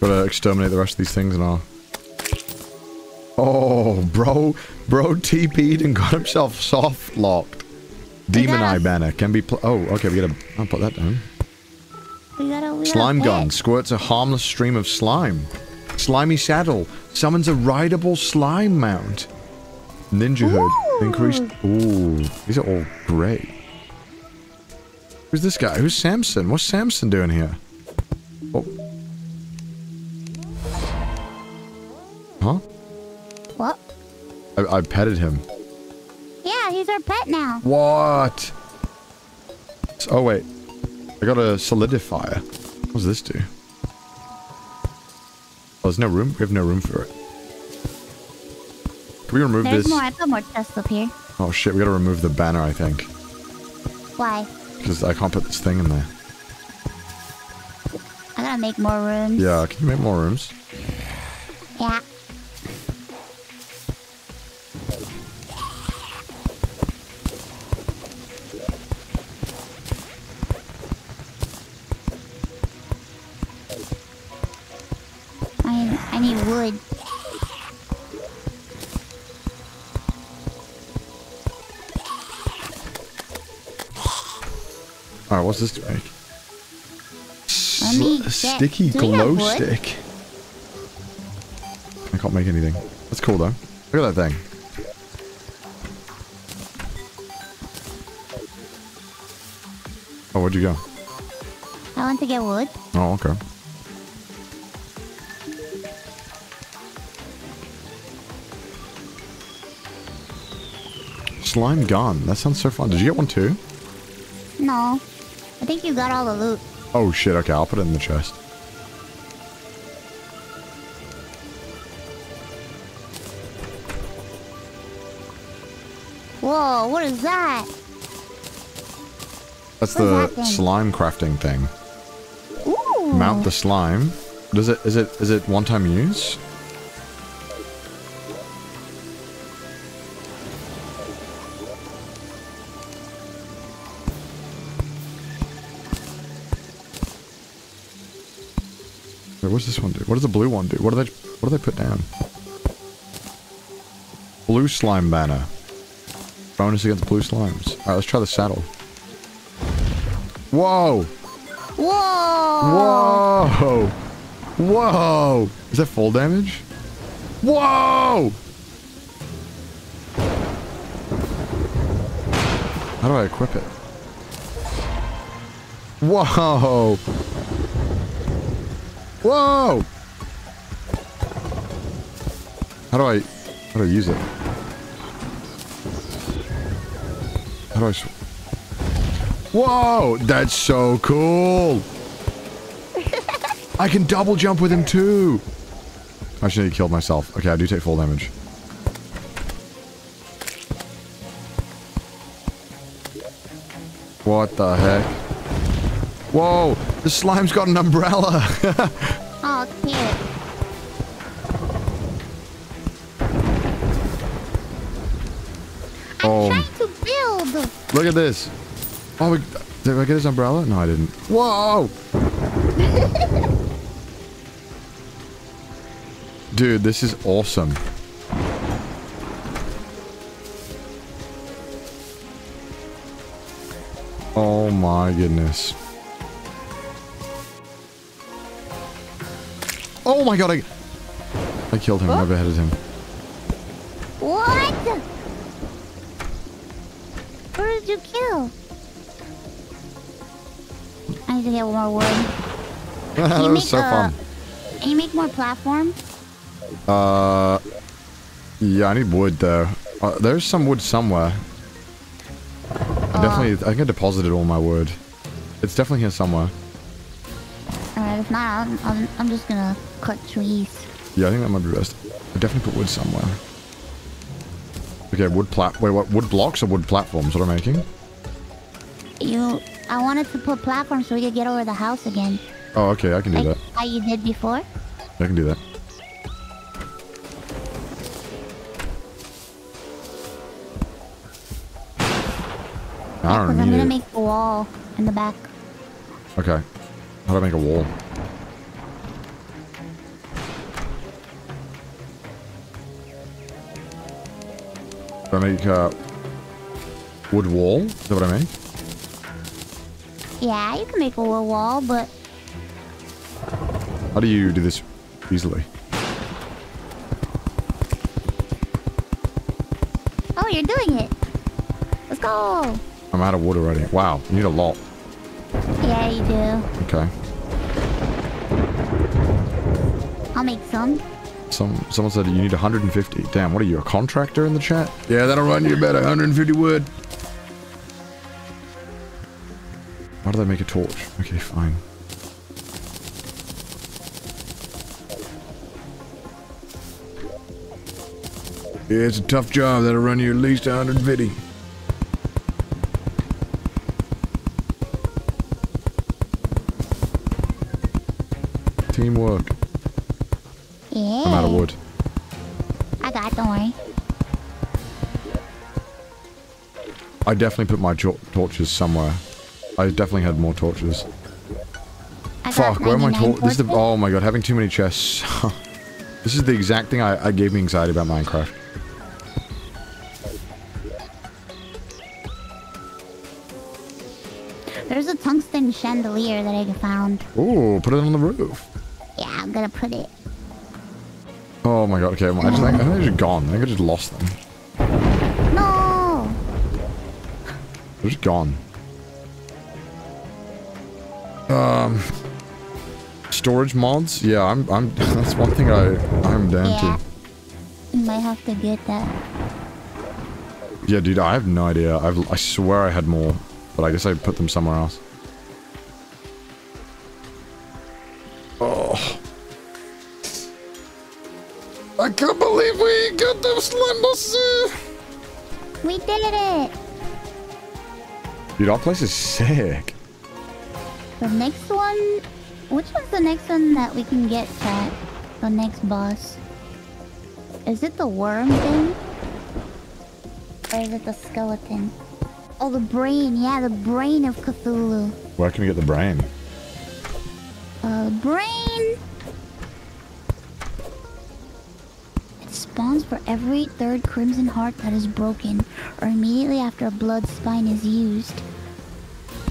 Gotta exterminate the rest of these things and all. Oh, bro. Bro T P'd and got himself soft locked. Demon Eye banner can be. Pl oh, okay, we gotta. I'll put that down. We gotta, we slime gun pick. Squirts a harmless stream of slime. Slimy saddle summons a rideable slime mount. Ninja hood increased. Ooh, these are all great. Who's this guy? Who's Samson? What's Samson doing here? Oh. Huh? What? I, I petted him. Yeah, he's our pet now. What? Oh, wait. I got a solidifier. What does this do? Oh, there's no room? We have no room for it. Can we remove there's this? There's more. I put more chests up here. Oh, shit. We gotta remove the banner, I think. Why? Because I can't put this thing in there. I gotta make more rooms. Yeah, can you make more rooms? Yeah. I need wood. Alright, what's this doing? Sticky glow stick. I can't make anything. That's cool though. Look at that thing. Oh, where'd you go? I went to get wood. Oh, okay. Slime gun. That sounds so fun. Did you get one too? No. I think you got all the loot. Oh shit, okay, I'll put it in the chest. Whoa, what is that? That's the slime crafting thing. Ooh. Mount the slime. Does it is it is it one time use? What does this one do? What does the blue one do? What do they what do they put down? Blue slime banner. Bonus against blue slimes. Alright, let's try the saddle. Whoa! Whoa! Whoa! Whoa! Is that full damage? Whoa! How do I equip it? Whoa! Whoa! How do I... How do I use it? How do I... Whoa! That's so cool! I can double jump with him too! Actually, he killed myself. Okay, I do take full damage. What the heck? Whoa! The slime's got an umbrella! Oh, cute. I'm oh. trying to build! Look at this! Oh, we, did I get his umbrella? No, I didn't. Whoa! Dude, this is awesome. Oh my goodness. Oh my god, I, I killed him, I beheaded him. What? Who did you kill? I need to get more wood. That was so a, fun. Can you make more platform? Uh, yeah, I need wood though. Uh, there's some wood somewhere. Oh. I definitely, I think I deposited all my wood. It's definitely here somewhere. Alright, if not, I'll, I'll, I'm just gonna cut trees. Yeah, I think that might be best. I definitely put wood somewhere. Okay, wood plat- wait, what? Wood blocks or wood platforms? What am I making? You- I wanted to put platforms so we could get over the house again. Oh, okay, I can do like that. How you did before? I can do that. I don't know. I'm gonna make a wall in the back. Okay. How do I make a wall? Do I make a wood wall? Is that what I make? Yeah, you can make a wood wall, but... How do you do this easily? Oh, you're doing it! Let's go! I'm out of wood already. Wow, you need a lot. Yeah, you do. Okay. I'll make some. Some someone said you need one hundred fifty. Damn, what are you, a contractor in the chat? Yeah, that'll run you about one hundred fifty wood. Why did I make a torch? Okay, fine. Yeah, it's a tough job. That'll run you at least one hundred fifty. Teamwork. Yeah. I'm out of wood. I got it, don't worry. I definitely put my torches somewhere. I definitely had more torches. Fuck, where am I torches? This is the- oh my god, having too many chests. This is the exact thing I, I gave me anxiety about Minecraft. There's a tungsten chandelier that I found. Ooh, put it on the roof. Yeah, I'm gonna put it. Oh my god, okay, I, just, I think I just gone. I think I just lost them. No! They're just gone. Um, storage mods? Yeah, I'm. I'm. That's one thing I. I'm down yeah. to. You might have to get that. Yeah, dude. I have no idea. I've. I swear I had more, but I guess I put them somewhere else. Oh. I can't believe we got those slime bosses. We did it. Dude, our place is sick. The next one, which one's the next one that we can get at the next boss? Is it the worm thing? Or is it the skeleton? Oh, the brain, yeah, the brain of Cthulhu. Where can we get the brain? Uh, brain! It spawns for every third crimson heart that is broken, or immediately after a blood spine is used.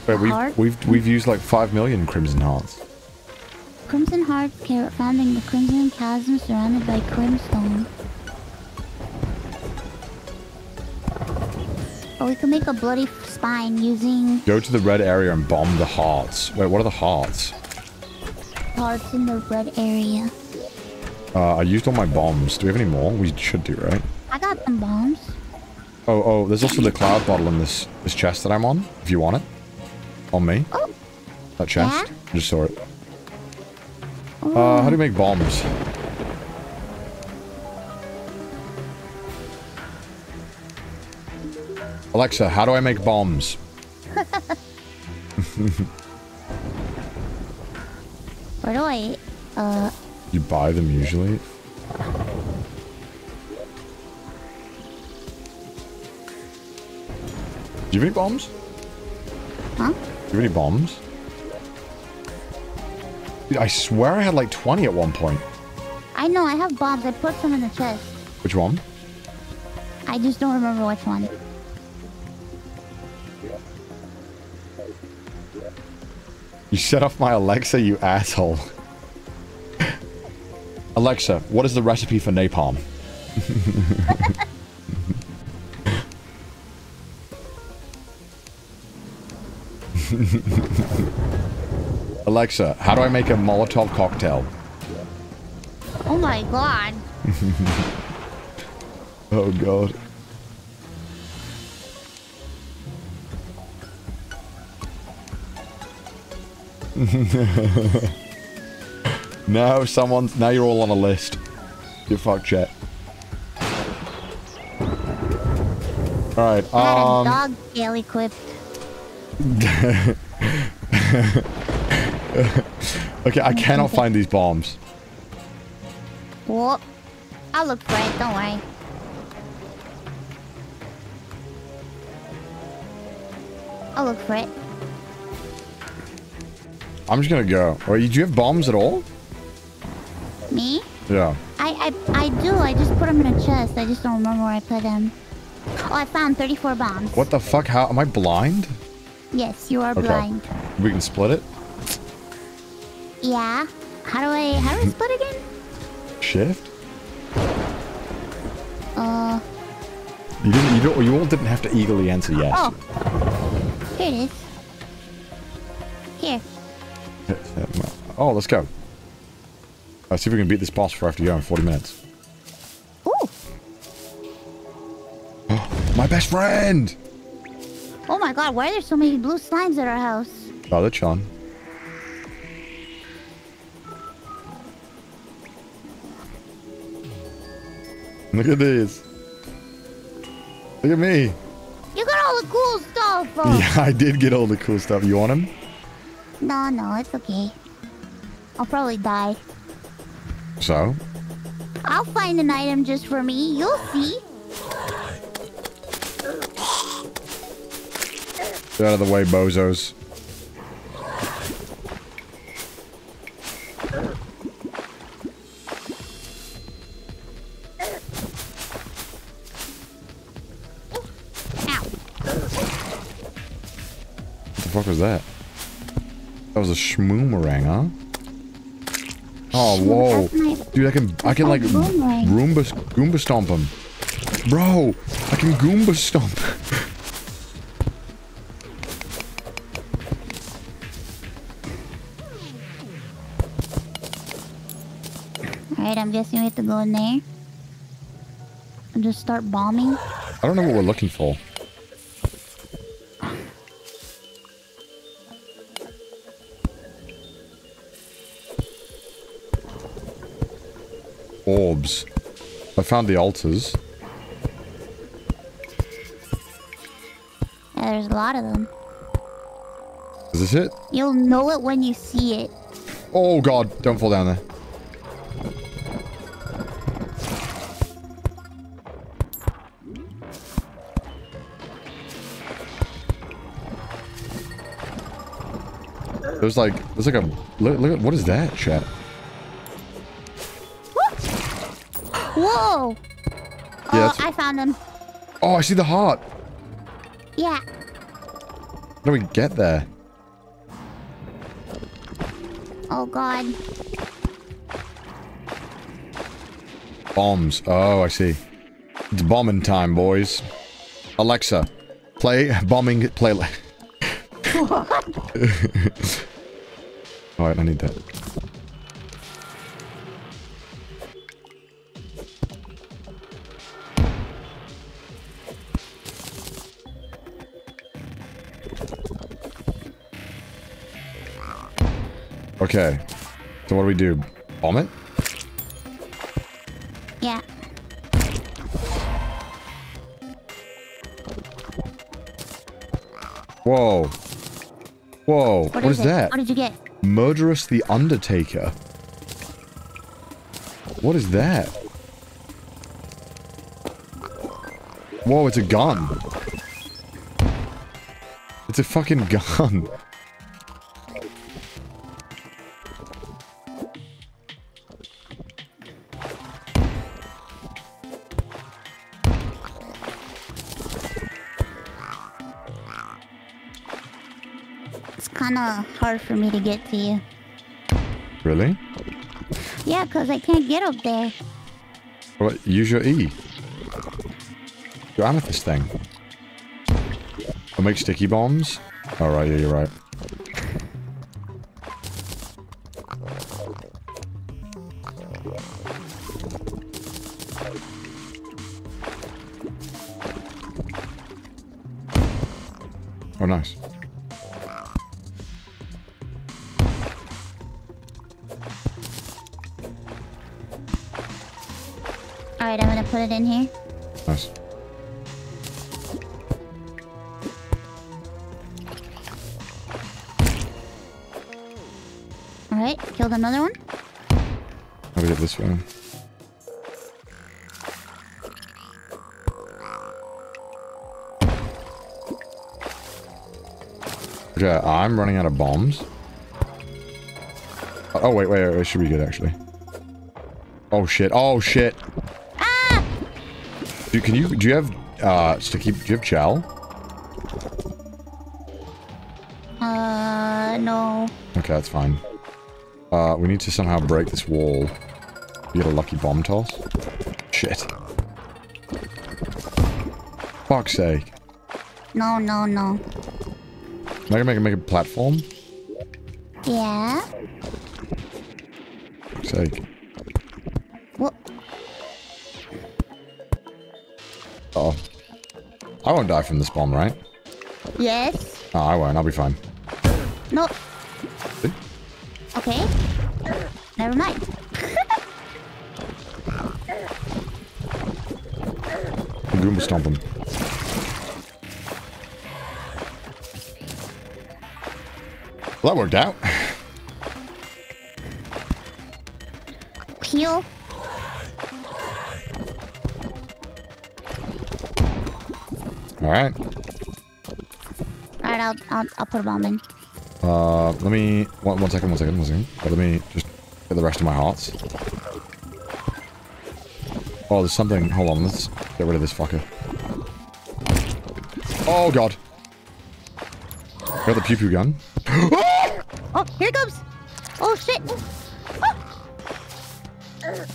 Wait, we've, we've, we've used like five million Crimson Hearts. Crimson Hearts are found in the Crimson Chasm surrounded by Crimstone. Or we can make a bloody spine using... Go to the red area and bomb the hearts. Wait, what are the hearts? Hearts in the red area. Uh, I used all my bombs. Do we have any more? We should do, right? I got some bombs. Oh, oh, there's also the cloud bottle in this, this chest that I'm on, if you want it. On me? Oh. That chest? Yeah. I just saw it. Ooh. Uh, how do you make bombs? Alexa, how do I make bombs? Where do I... Uh... You buy them usually? Do you have any bombs? Huh? Do you have any bombs? Dude, I swear I had like twenty at one point. I know, I have bombs. I put some in the chest. Which one? I just don't remember which one. You shut off my Alexa, you asshole. Alexa, what is the recipe for napalm? Alexa, how do I make a Molotov cocktail? Oh my god. Oh god. No, someone's... Now you're all on a list. You're fucked, chat. Alright, um... I had a dog tail equipped. Okay, I cannot find these bombs. What? I'll look for it, don't worry. I'll look for it. I'm just gonna go. Wait, do you have bombs at all? Me? Yeah. I, I, I do, I just put them in a chest. I just don't remember where I put them. Oh, I found thirty-four bombs. What the fuck? How? Am I blind? Yes, you are okay. Blind. We can split it? Yeah. How do I... How do I split again? Shift? Uh... You didn't... You, don't, you all didn't have to eagerly answer yes. Oh. Here it is. Here. Oh, let's go. Let's see if we can beat this boss before I have to go in forty minutes. Ooh! Oh, my best friend! Oh my god, why are there so many blue slimes at our house? Oh, they're chilling. Look at these. Look at me. You got all the cool stuff, bro. Yeah, I did get all the cool stuff. You want them? No, no, it's okay. I'll probably die. So? I'll find an item just for me. You'll see. Get out of the way, bozos. What the fuck was that? That was a shmoomerang, huh? Oh, whoa. Dude, I can, I can like, Roomba, Goomba stomp him. Bro, I can Goomba stomp. Alright, I'm guessing we have to go in there. And just start bombing. I don't know what we're looking for. Orbs. I found the altars. Yeah, there's a lot of them. Is this it? You'll know it when you see it. Oh god, don't fall down there. There's like, there's like a, look, look at, what is that, chat? Whoa! Yeah, oh, I found him. Oh, I see the heart. Yeah. How do we get there? Oh, God. Bombs. Oh, I see. It's bombing time, boys. Alexa, play bombing playlist. Alright, I need that. Okay, so what do we do? Bomb it? Yeah. Whoa. Whoa, what, what is, is that? What did you get? Murderous the Undertaker. What is that? Whoa, it's a gun. It's a fucking gun. Hard for me to get to you. Really? Yeah, because I can't get up there. What? Use your E. Your amethyst thing. I make sticky bombs. All right, yeah, you're right. Oh, nice. Put it in here. Nice. Alright, killed another one. How do we get this one? Okay, I'm running out of bombs. Oh, wait, wait, wait. It should be good, actually. Oh, shit. Oh, shit. Dude, can you, do you have, uh, sticky, do you have chow? Uh, no. Okay, that's fine. Uh, we need to somehow break this wall. You get a lucky bomb toss? Shit. Fuck's sake. No, no, no. Am I gonna make, make a platform? Yeah. Fuck's sake. Uh-oh. I won't die from this bomb, right? Yes. Oh, I won't. I'll be fine. Nope. See? Okay. Never mind. Goomba stomp him. Well, that worked out. heal? All right. All right, I'll I'll I'll put a bomb in. Uh, let me one one second, one second, one second. But let me just get the rest of my hearts. Oh, there's something. Hold on, let's get rid of this fucker. Oh god. Got the pew pew gun. Oh, here it comes. Oh shit. Oh. Oh.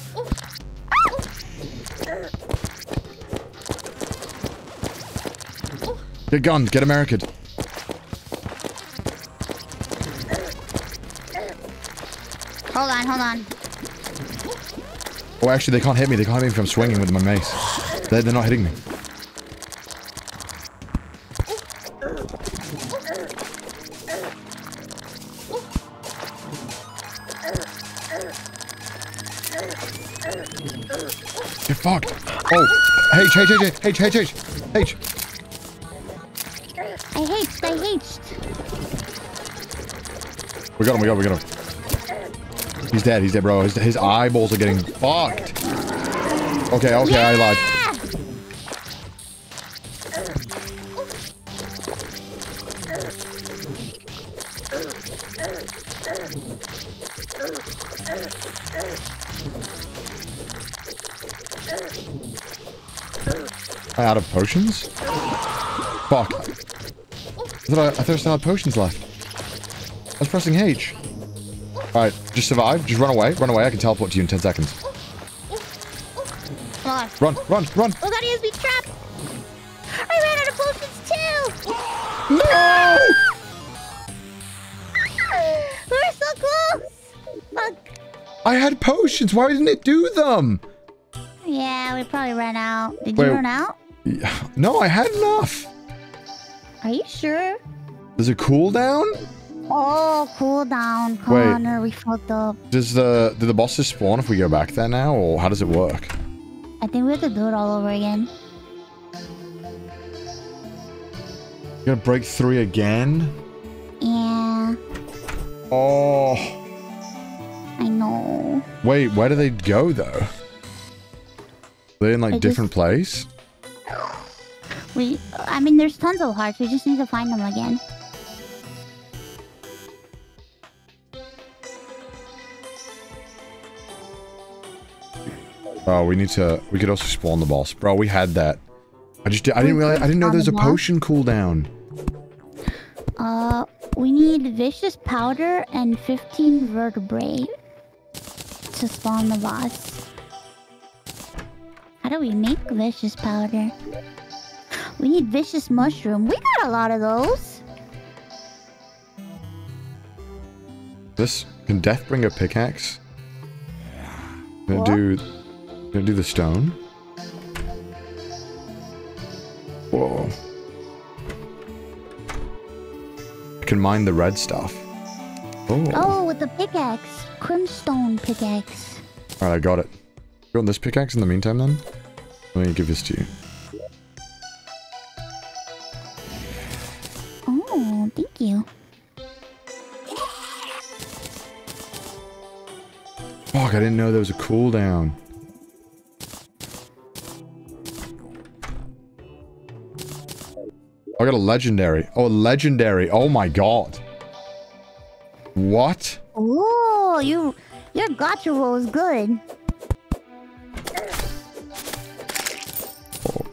Get gunned, get American. Hold on, hold on. Oh, actually, they can't hit me. They can't hit me if I'm swinging with my mace. They're, they're not hitting me. Get fucked. Oh, H, H, H, H, H, H, H. I hate, I hate. We got him, we got him, we got him. He's dead, he's dead, bro. His, his eyeballs are getting fucked. Okay, okay, yeah! I lied. I'm out of potions? Fuck. I thought I, I thought I had potions left. I was pressing H. Alright, just survive. Just run away. Run away. I can teleport to you in ten seconds. Oh. Run, run, run. Oh god, he has me trapped. I ran out of potions too. No! Ah! We were so close. Fuck. I had potions. Why didn't it do them? Yeah, we probably ran out. Did Wait, you run out? No, I had enough. Are you sure? There's a cooldown? Oh, cooldown. Connor, we fucked up. Does the do the bosses spawn if we go back there now, or how does it work? I think we have to do it all over again. You gotta break three again? Yeah. Oh. I know. Wait, where do they go though? They're in like I different just... place? We, I mean, there's tons of hearts. We just need to find them again. Oh, we need to. We could also spawn the boss, bro. We had that. I just. I didn't realize. I didn't know there was a potion cooldown. Uh, we need vicious powder and fifteen vertebrae to spawn the boss. How do we make vicious powder? We need vicious mushroom. We got a lot of those. This can death bring a pickaxe? Gonna what? do gonna do the stone. Whoa. I can mine the red stuff. Oh. Oh, with the pickaxe. Crimstone pickaxe. Alright, I got it. You want this pickaxe in the meantime then? Let me give this to you. Thank you. Fuck, I didn't know there was a cooldown. I got a legendary. Oh, a legendary. Oh my god. What? Ooh, you, your gotcha roll is good. Oh.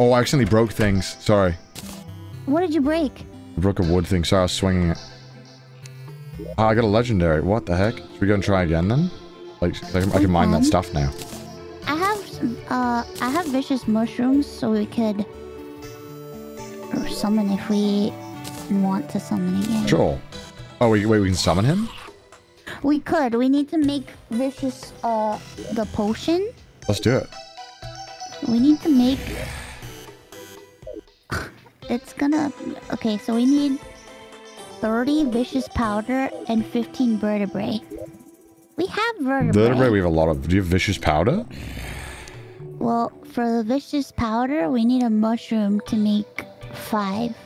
Oh, I accidentally broke things. Sorry. What did you break? I broke a wood thing, so I was swinging it. Oh, I got a legendary. What the heck? Should we go and try again then? Like, I can, I can mine that stuff now. I have, uh, I have vicious mushrooms, so we could summon if we want to summon again. Sure. Oh, wait, wait, we can summon him? We could. We need to make vicious, uh, the potion. Let's do it. We need to make... It's gonna... Okay, so we need thirty vicious powder and fifteen vertebrae. We have vertebrae. Vertebrae, we have a lot of... Do you have vicious powder? Well, for the vicious powder, we need a mushroom to make five.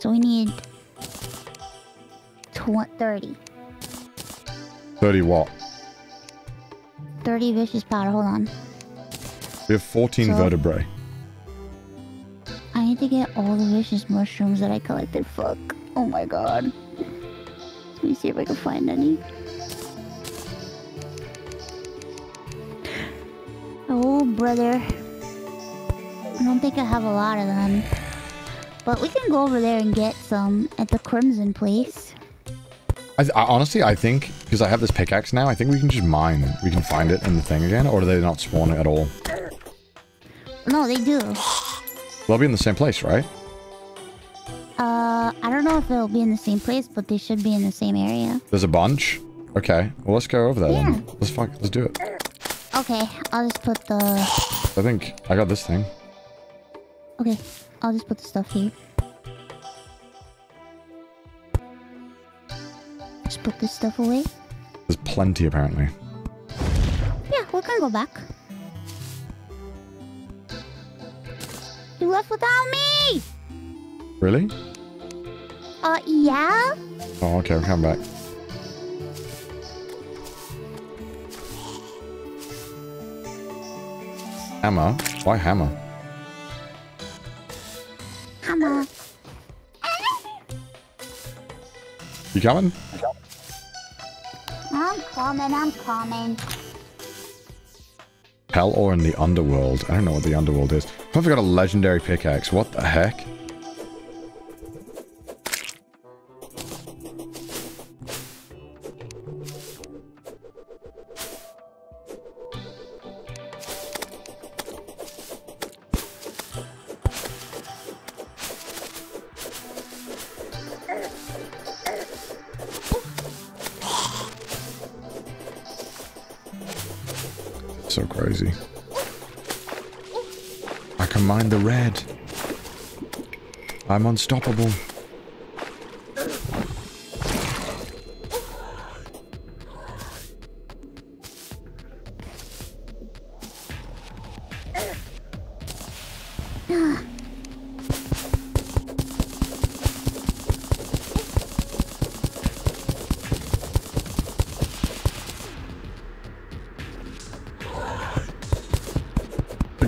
So we need... thirty. thirty what? thirty vicious powder, hold on. We have fourteen so, vertebrae. I need to get all the vicious mushrooms that I collected, fuck. Oh my god. Let me see if I can find any. Oh brother. I don't think I have a lot of them. But we can go over there and get some at the Crimson place. I, th I honestly, I think, because I have this pickaxe now, I think we can just mine. We can find it in the thing again, or do they not spawn it at all? No, they do. They'll be in the same place, right? Uh, I don't know if they'll be in the same place, but they should be in the same area. There's a bunch? Okay, well, let's go over there yeah. then. Let's fuck, let's do it. Okay, I'll just put the... I think I got this thing. Okay, I'll just put the stuff here. Just put this stuff away. There's plenty, apparently. Yeah, we can go back. You left without me! Really? Uh, yeah? Oh, okay, we're coming back. Hammer? Why hammer? Hammer. You coming? I'm coming, I'm coming. Hell or in the underworld. I don't know what the underworld is. I've got a legendary pickaxe. What the heck? So crazy. I can mine the red. I'm unstoppable.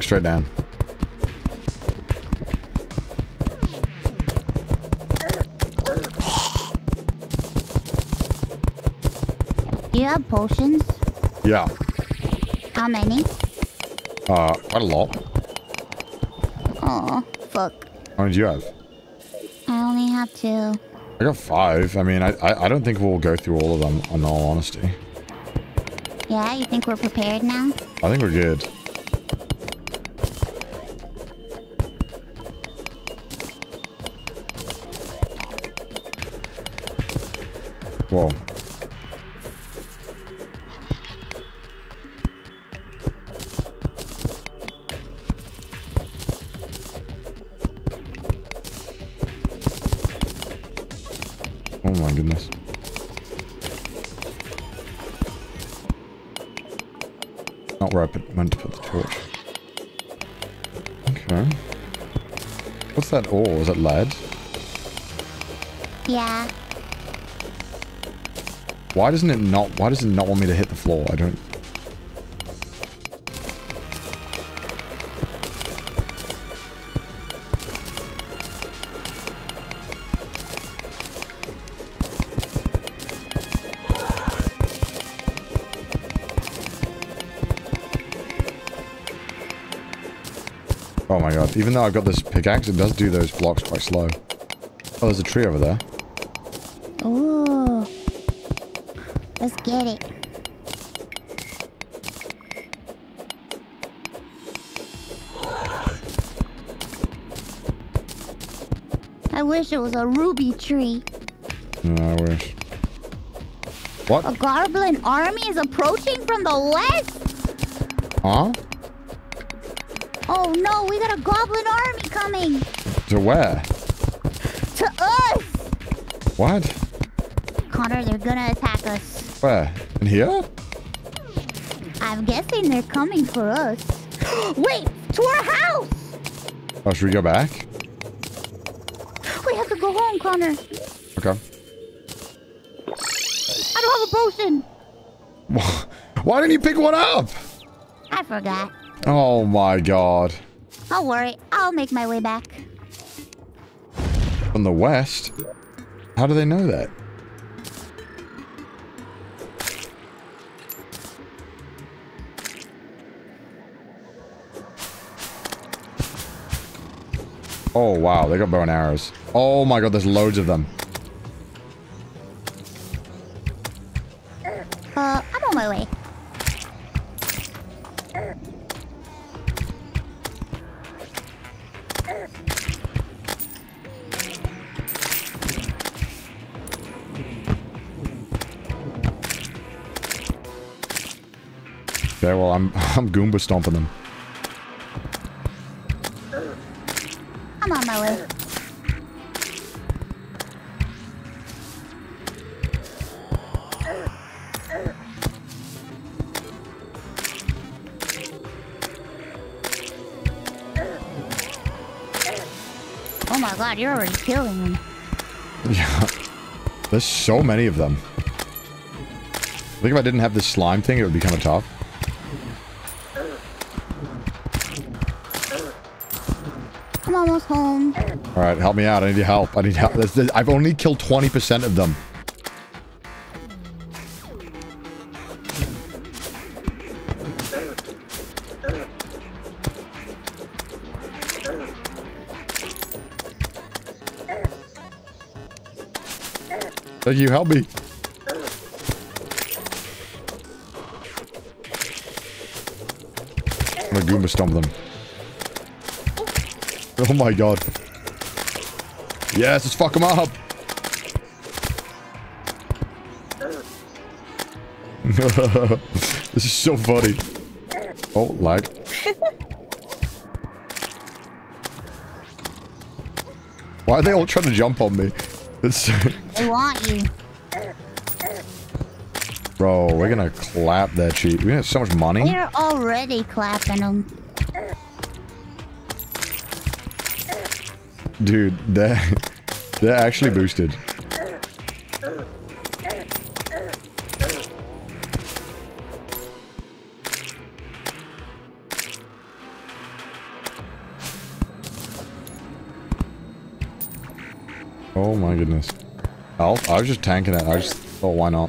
Straight down. Do you have potions? Yeah. How many? Uh, quite a lot. Oh, fuck. How many do you have? I only have two. I got five. I mean, I, I, I don't think we'll go through all of them, in all honesty. Yeah, you think we're prepared now? I think we're good. Whoa. Oh my goodness. Not where I put, meant to put the torch. Okay. What's that ore? Is it lead? Yeah. Why doesn't it not- why does it not want me to hit the floor? I don't... Oh my god, even though I've got this pickaxe, it does do those blocks quite slow. Oh, there's a tree over there. Ooh. Let's get it. I wish it was a ruby tree. No, I wish. What? A goblin army is approaching from the west? Huh? Oh no, we got a goblin army coming. To where? To us. What? Connor, they're gonna attack us. Where? In here? I'm guessing they're coming for us. Wait! To our house! Oh, should we go back? We have to go home, Connor. Okay. I don't have a potion! Why didn't you pick one up? I forgot. Oh my god. Don't worry, I'll make my way back. From the west? How do they know that? Oh wow, they got bow and arrows. Oh my god, there's loads of them. Uh, I'm on my way. Okay, well, I'm I'm Goomba stomping them. I'm on my way. Oh my god, you're already killing them. Yeah. There's so many of them. I think if I didn't have this slime thing, it would be kind of tough. I'm almost home. Alright, help me out. I need your help. I need help. This, this, I've only killed twenty percent of them. Thank you. Help me. I'm gonna Goomba stomp them. Oh my god. Yes, let's fuck him up. This is so funny. Oh, lag. Why are they all trying to jump on me? It's they want you. Bro, we're gonna clap that cheat. We have so much money. We're already clapping them. Dude, they're, they're actually boosted. Oh my goodness. Oh, I was just tanking it. I just thought, why not?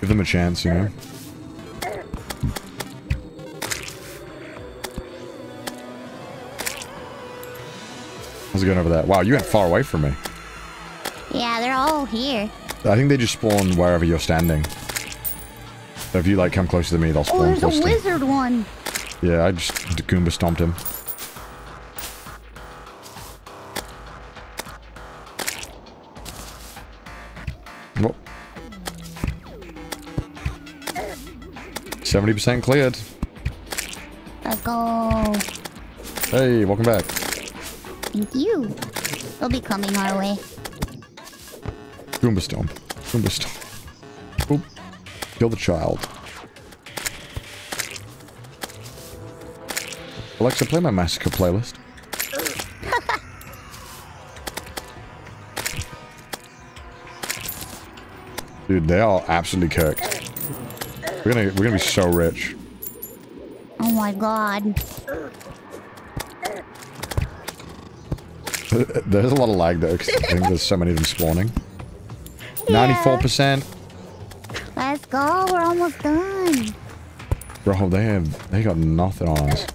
Give them a chance, you know? How's it going over there? Wow, you went far away from me. Yeah, they're all here. I think they just spawn wherever you're standing. So if you, like, come closer to me, they'll spawn. Oh, there's close a to wizard me. One! Yeah, I just Goomba stomped him. Whoa. seventy percent cleared. Let's go. Hey, welcome back. Thank you. They'll be coming our way. Goomba stomp. Goomba stomp. Oop. Kill the child. Alexa, play my massacre playlist. Dude, they are absolutely cooked. We're gonna, we're gonna be so rich. Oh my god. There's a lot of lag though, because I think there's so many of them spawning. Ninety-four yeah. percent. Let's go. We're almost done. Bro, they have they got nothing on us.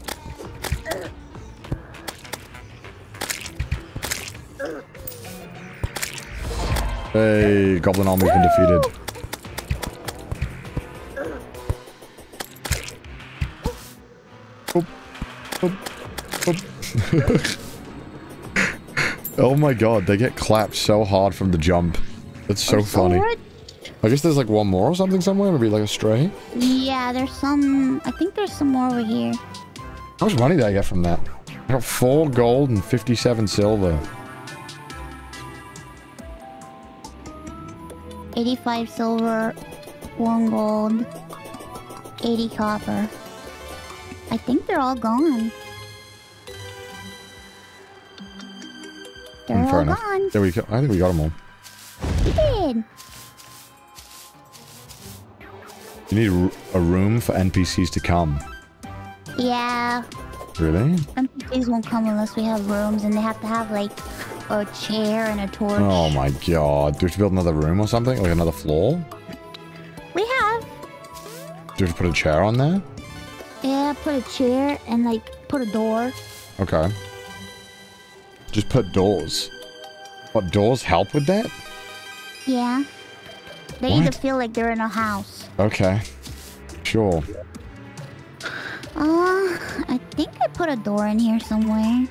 Hey, goblin army's been defeated. Oop, oop, oop. Oh my god, they get clapped so hard from the jump. That's so funny. I guess there's like one more or something somewhere? Maybe like a stray? Yeah, there's some... I think there's some more over here. How much money did I get from that? I got four gold and fifty-seven silver. eighty-five silver, one gold, eighty copper. I think they're all gone. They're Fair all enough. Gone. There we go. I think we got them all. We did. You need a room for N P Cs to come. Yeah. Really? N P Cs won't come unless we have rooms, and they have to have like a chair and a torch. Oh my god. Do we have to build another room or something? Like another floor? We have. Do we have to put a chair on there? Yeah, put a chair and like put a door. Okay. Just put doors. What, doors help with that? Yeah. They what? Either feel like they're in a house. Okay. Sure. Uh, I think I put a door in here somewhere.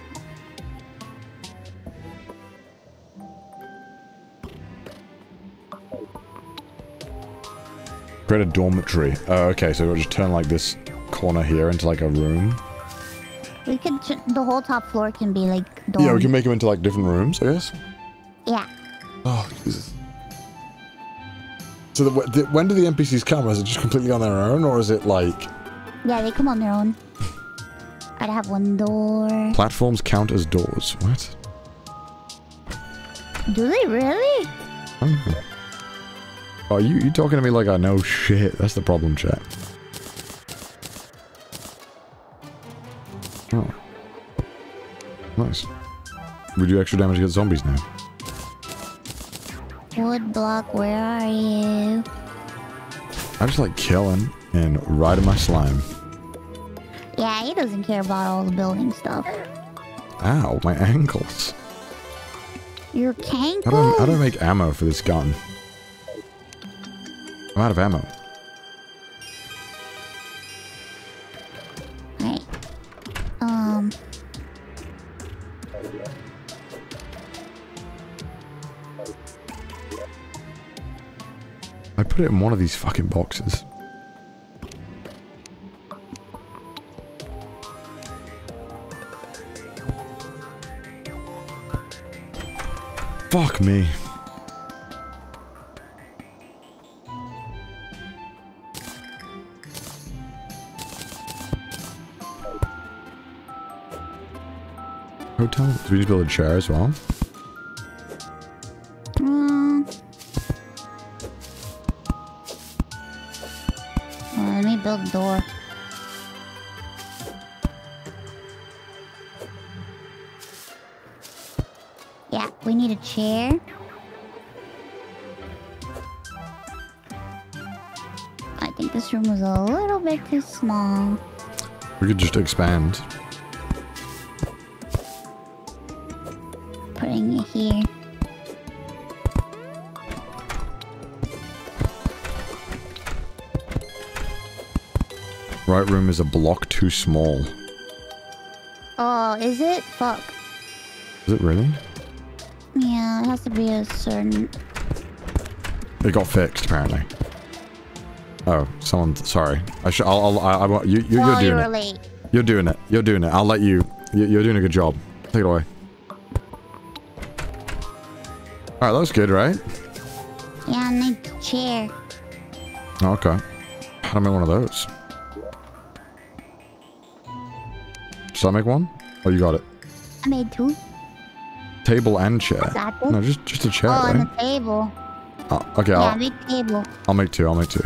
Create a dormitory. Oh, okay, so we'll just turn like this corner here into like a room. We could, the whole top floor can be like dorm. Yeah, we can make them into like different rooms, I guess. Yeah. Oh, Jesus. So the, the, when do the N P Cs come? Is it just completely on their own, or is it like... Yeah, they come on their own. Gotta have one door. Platforms count as doors. What? Do they really? Oh, oh you, you talking to me like I know shit. That's the problem, chat. Oh. Nice. We do extra damage against zombies now. Wood block, where are you? I just like killing and riding my slime. Yeah, he doesn't care about all the building stuff. Ow, my ankles. Your cankles? How do I, how do I make ammo for this gun? I'm out of ammo. Put it in one of these fucking boxes. Fuck me. Hotel? Did we just build a chair as well? Build a door. Yeah, we need a chair. I think this room was a little bit too small. We could just expand. Putting it here. Right room is a block too small. Oh, is it? Fuck. Is it really? Yeah, it has to be a certain... It got fixed, apparently. Oh, someone... Sorry. I should... I'll... I'll I, I, you, you, well, you're doing it. Late. You're doing it. You're doing it. I'll let you... you you're doing a good job. Take it away. Alright, that was good, right? Yeah, I need a chair. Oh, okay. How do I make one of those? Should I make one? Oh, you got it. I made two. Table and chair. Exactly. No, just just a chair. Oh, and right? A table. Oh, okay. Yeah, I'll make table. I'll make two. I'll make two.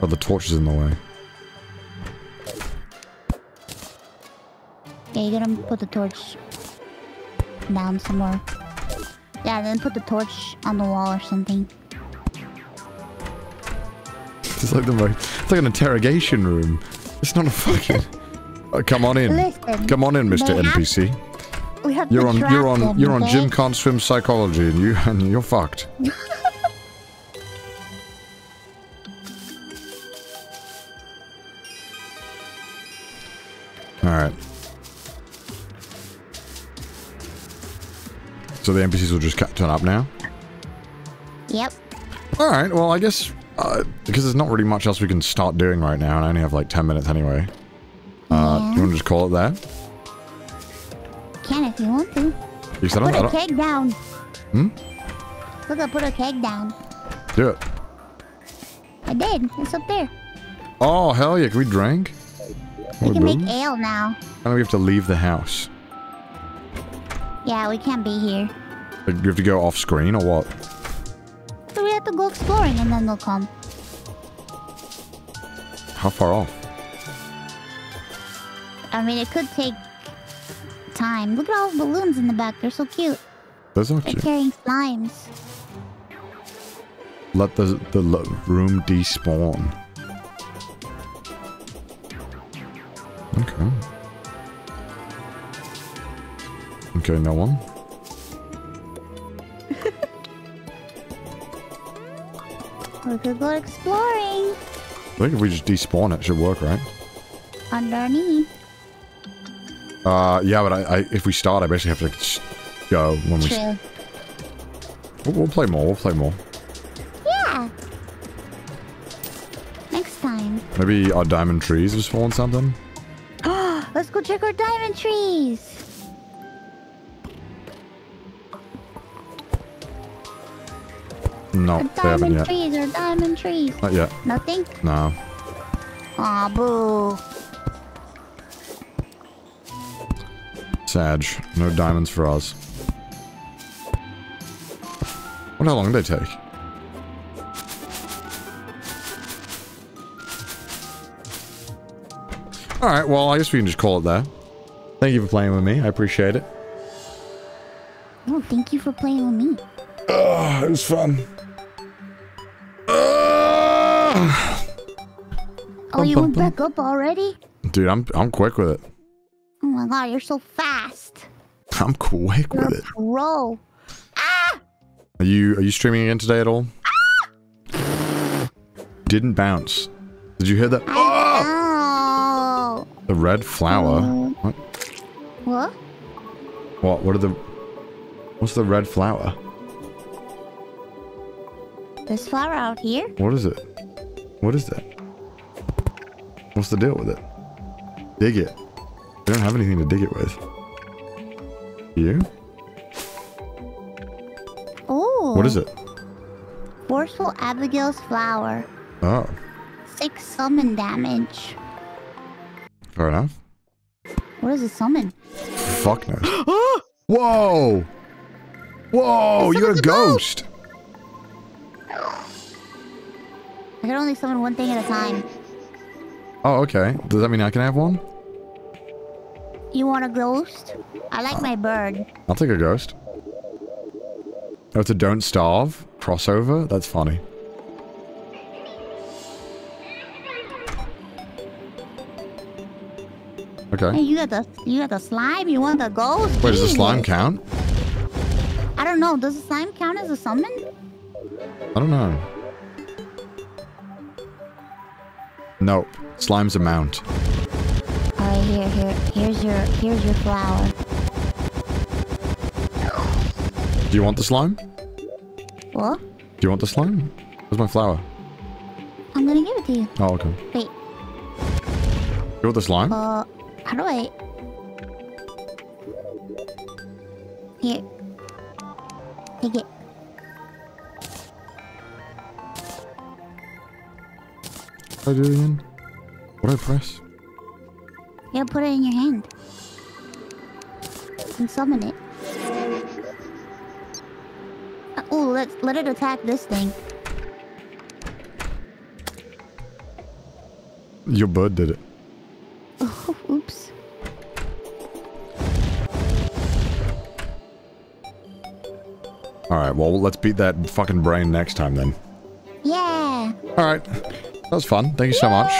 Oh, the torch is in the way. Yeah, you gotta put the torch down somewhere. Yeah, then put the torch on the wall or something. It's like the most, it's like an interrogation room. It's not a fucking. Oh, come on in. Listen, come on in, Mister N P C. Have, we have you're on. You're on. Them, you're on. Okay? Gym can't swim psychology, and you and you're fucked. All right. So the N P Cs will just turn up now? Yep. Alright, well I guess, uh, because there's not really much else we can start doing right now, and I only have like ten minutes anyway. Uh, yeah. You want to just call it that? Can if you want to. You said I put I a keg down. Hmm? Look, I put a keg down. Do it. I did. It's up there. Oh, hell yeah. Can we drink? We can make ale now. And we have to leave the house. Yeah, we can't be here. But you have to go off screen or what? So we have to go exploring and then they'll come. How far off? I mean, it could take time. Look at all the balloons in the back. They're so cute. Those are They're cute. Carrying slimes. Let the, the room despawn. Okay. Okay, no one. We could go exploring. I think if we just despawn it, it should work, right? Underneath. Uh, yeah, but I, I if we start, I basically have to go when True. we. We'll play more. We'll play more. Yeah. Next time. Maybe our diamond trees have spawned something. Let's go check our diamond trees. No, or they haven't yet. Diamond trees or diamond trees. Not yet. Nothing? No. Aw, boo. Sag. No diamonds for us. What, how long did they take? Alright, well, I guess we can just call it there. Thank you for playing with me. I appreciate it. Oh, thank you for playing with me. Ugh, it was fun. Uh, oh, you went back up already? Dude, I'm I'm quick with it. Oh my god, you're so fast. I'm quick you're with it. Pro. Ah! Are you are you streaming again today at all? Ah! Didn't bounce. Did you hear that? Oh! The red flower. Mm. What? What? What? What are the? What's the red flower? This flower out here? What is it? What is that? What's the deal with it? Dig it. We don't have anything to dig it with. You? Oh. What is it? Forceful Abigail's flower. Oh. Six summon damage. Fair enough. What is a summon? Fuck no. Whoa! Whoa! You got a ghost! I can only summon one thing at a time. Oh, okay. Does that mean I can have one? You want a ghost? I like uh, my bird. I'll take a ghost. Oh, it's a Don't Starve crossover? That's funny. Okay. Hey, you got the you got the slime? You want the ghost? Wait, does the slime count? I don't know. Does the slime count as a summon? I don't know. Nope. Slime's a mount. Alright, here, here. Here's your, here's your flower. Do you want the slime? What? Do you want the slime? Where's my flower? I'm gonna give it to you. Oh, okay. Wait. You want the slime? Uh, how do I... Here. Take it. I do it again? What do I press? Yeah, put it in your hand. And summon it. Uh, oh, let's let it attack this thing. Your bird did it. Oh, oops. Alright, well, let's beat that fucking brain next time then. Yeah! Alright. That was fun. Thank you so much.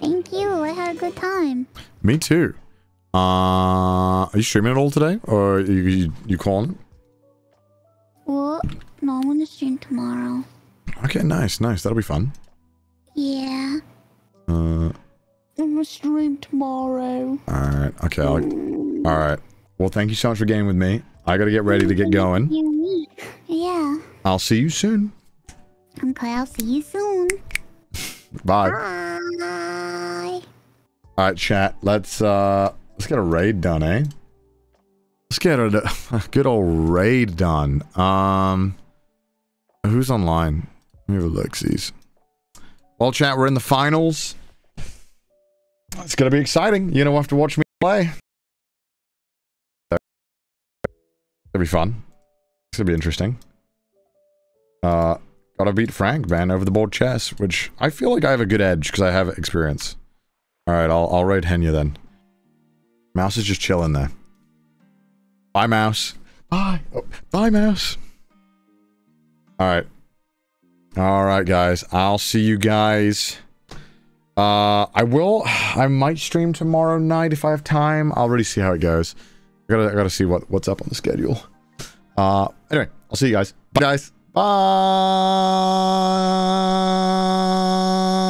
Thank you. I had a good time. Me too. Uh, are you streaming at all today? Or are you, you, you calling? Well, no, I'm going to stream tomorrow. Okay, nice, nice. That'll be fun. Yeah. Uh, I'm going to stream tomorrow. Alright, okay. Alright. Well, thank you so much for gaming with me. I got to get ready to get going. Yeah. I'll see you soon. Okay, I'll see you soon. Bye. Bye. All right, chat. Let's uh, let's get a raid done, eh? Let's get a, a good old raid done. Um, who's online? Let me have a look. Sees. Well, chat. We're in the finals. It's gonna be exciting. You know, we'll have to watch me play. That'd be fun. This would be interesting. Uh, gotta beat Frank, man, over the board chess, which I feel like I have a good edge because I have experience. Alright, I'll, I'll raid Henya then. Mouse is just chilling there. Bye, Mouse. Bye. Oh, bye, Mouse. Alright. Alright, guys. I'll see you guys. Uh, I will. I might stream tomorrow night if I have time. I'll really see how it goes. I gotta, I gotta see what, what's up on the schedule. Uh, anyway, I'll see you guys. Bye, guys. Bye.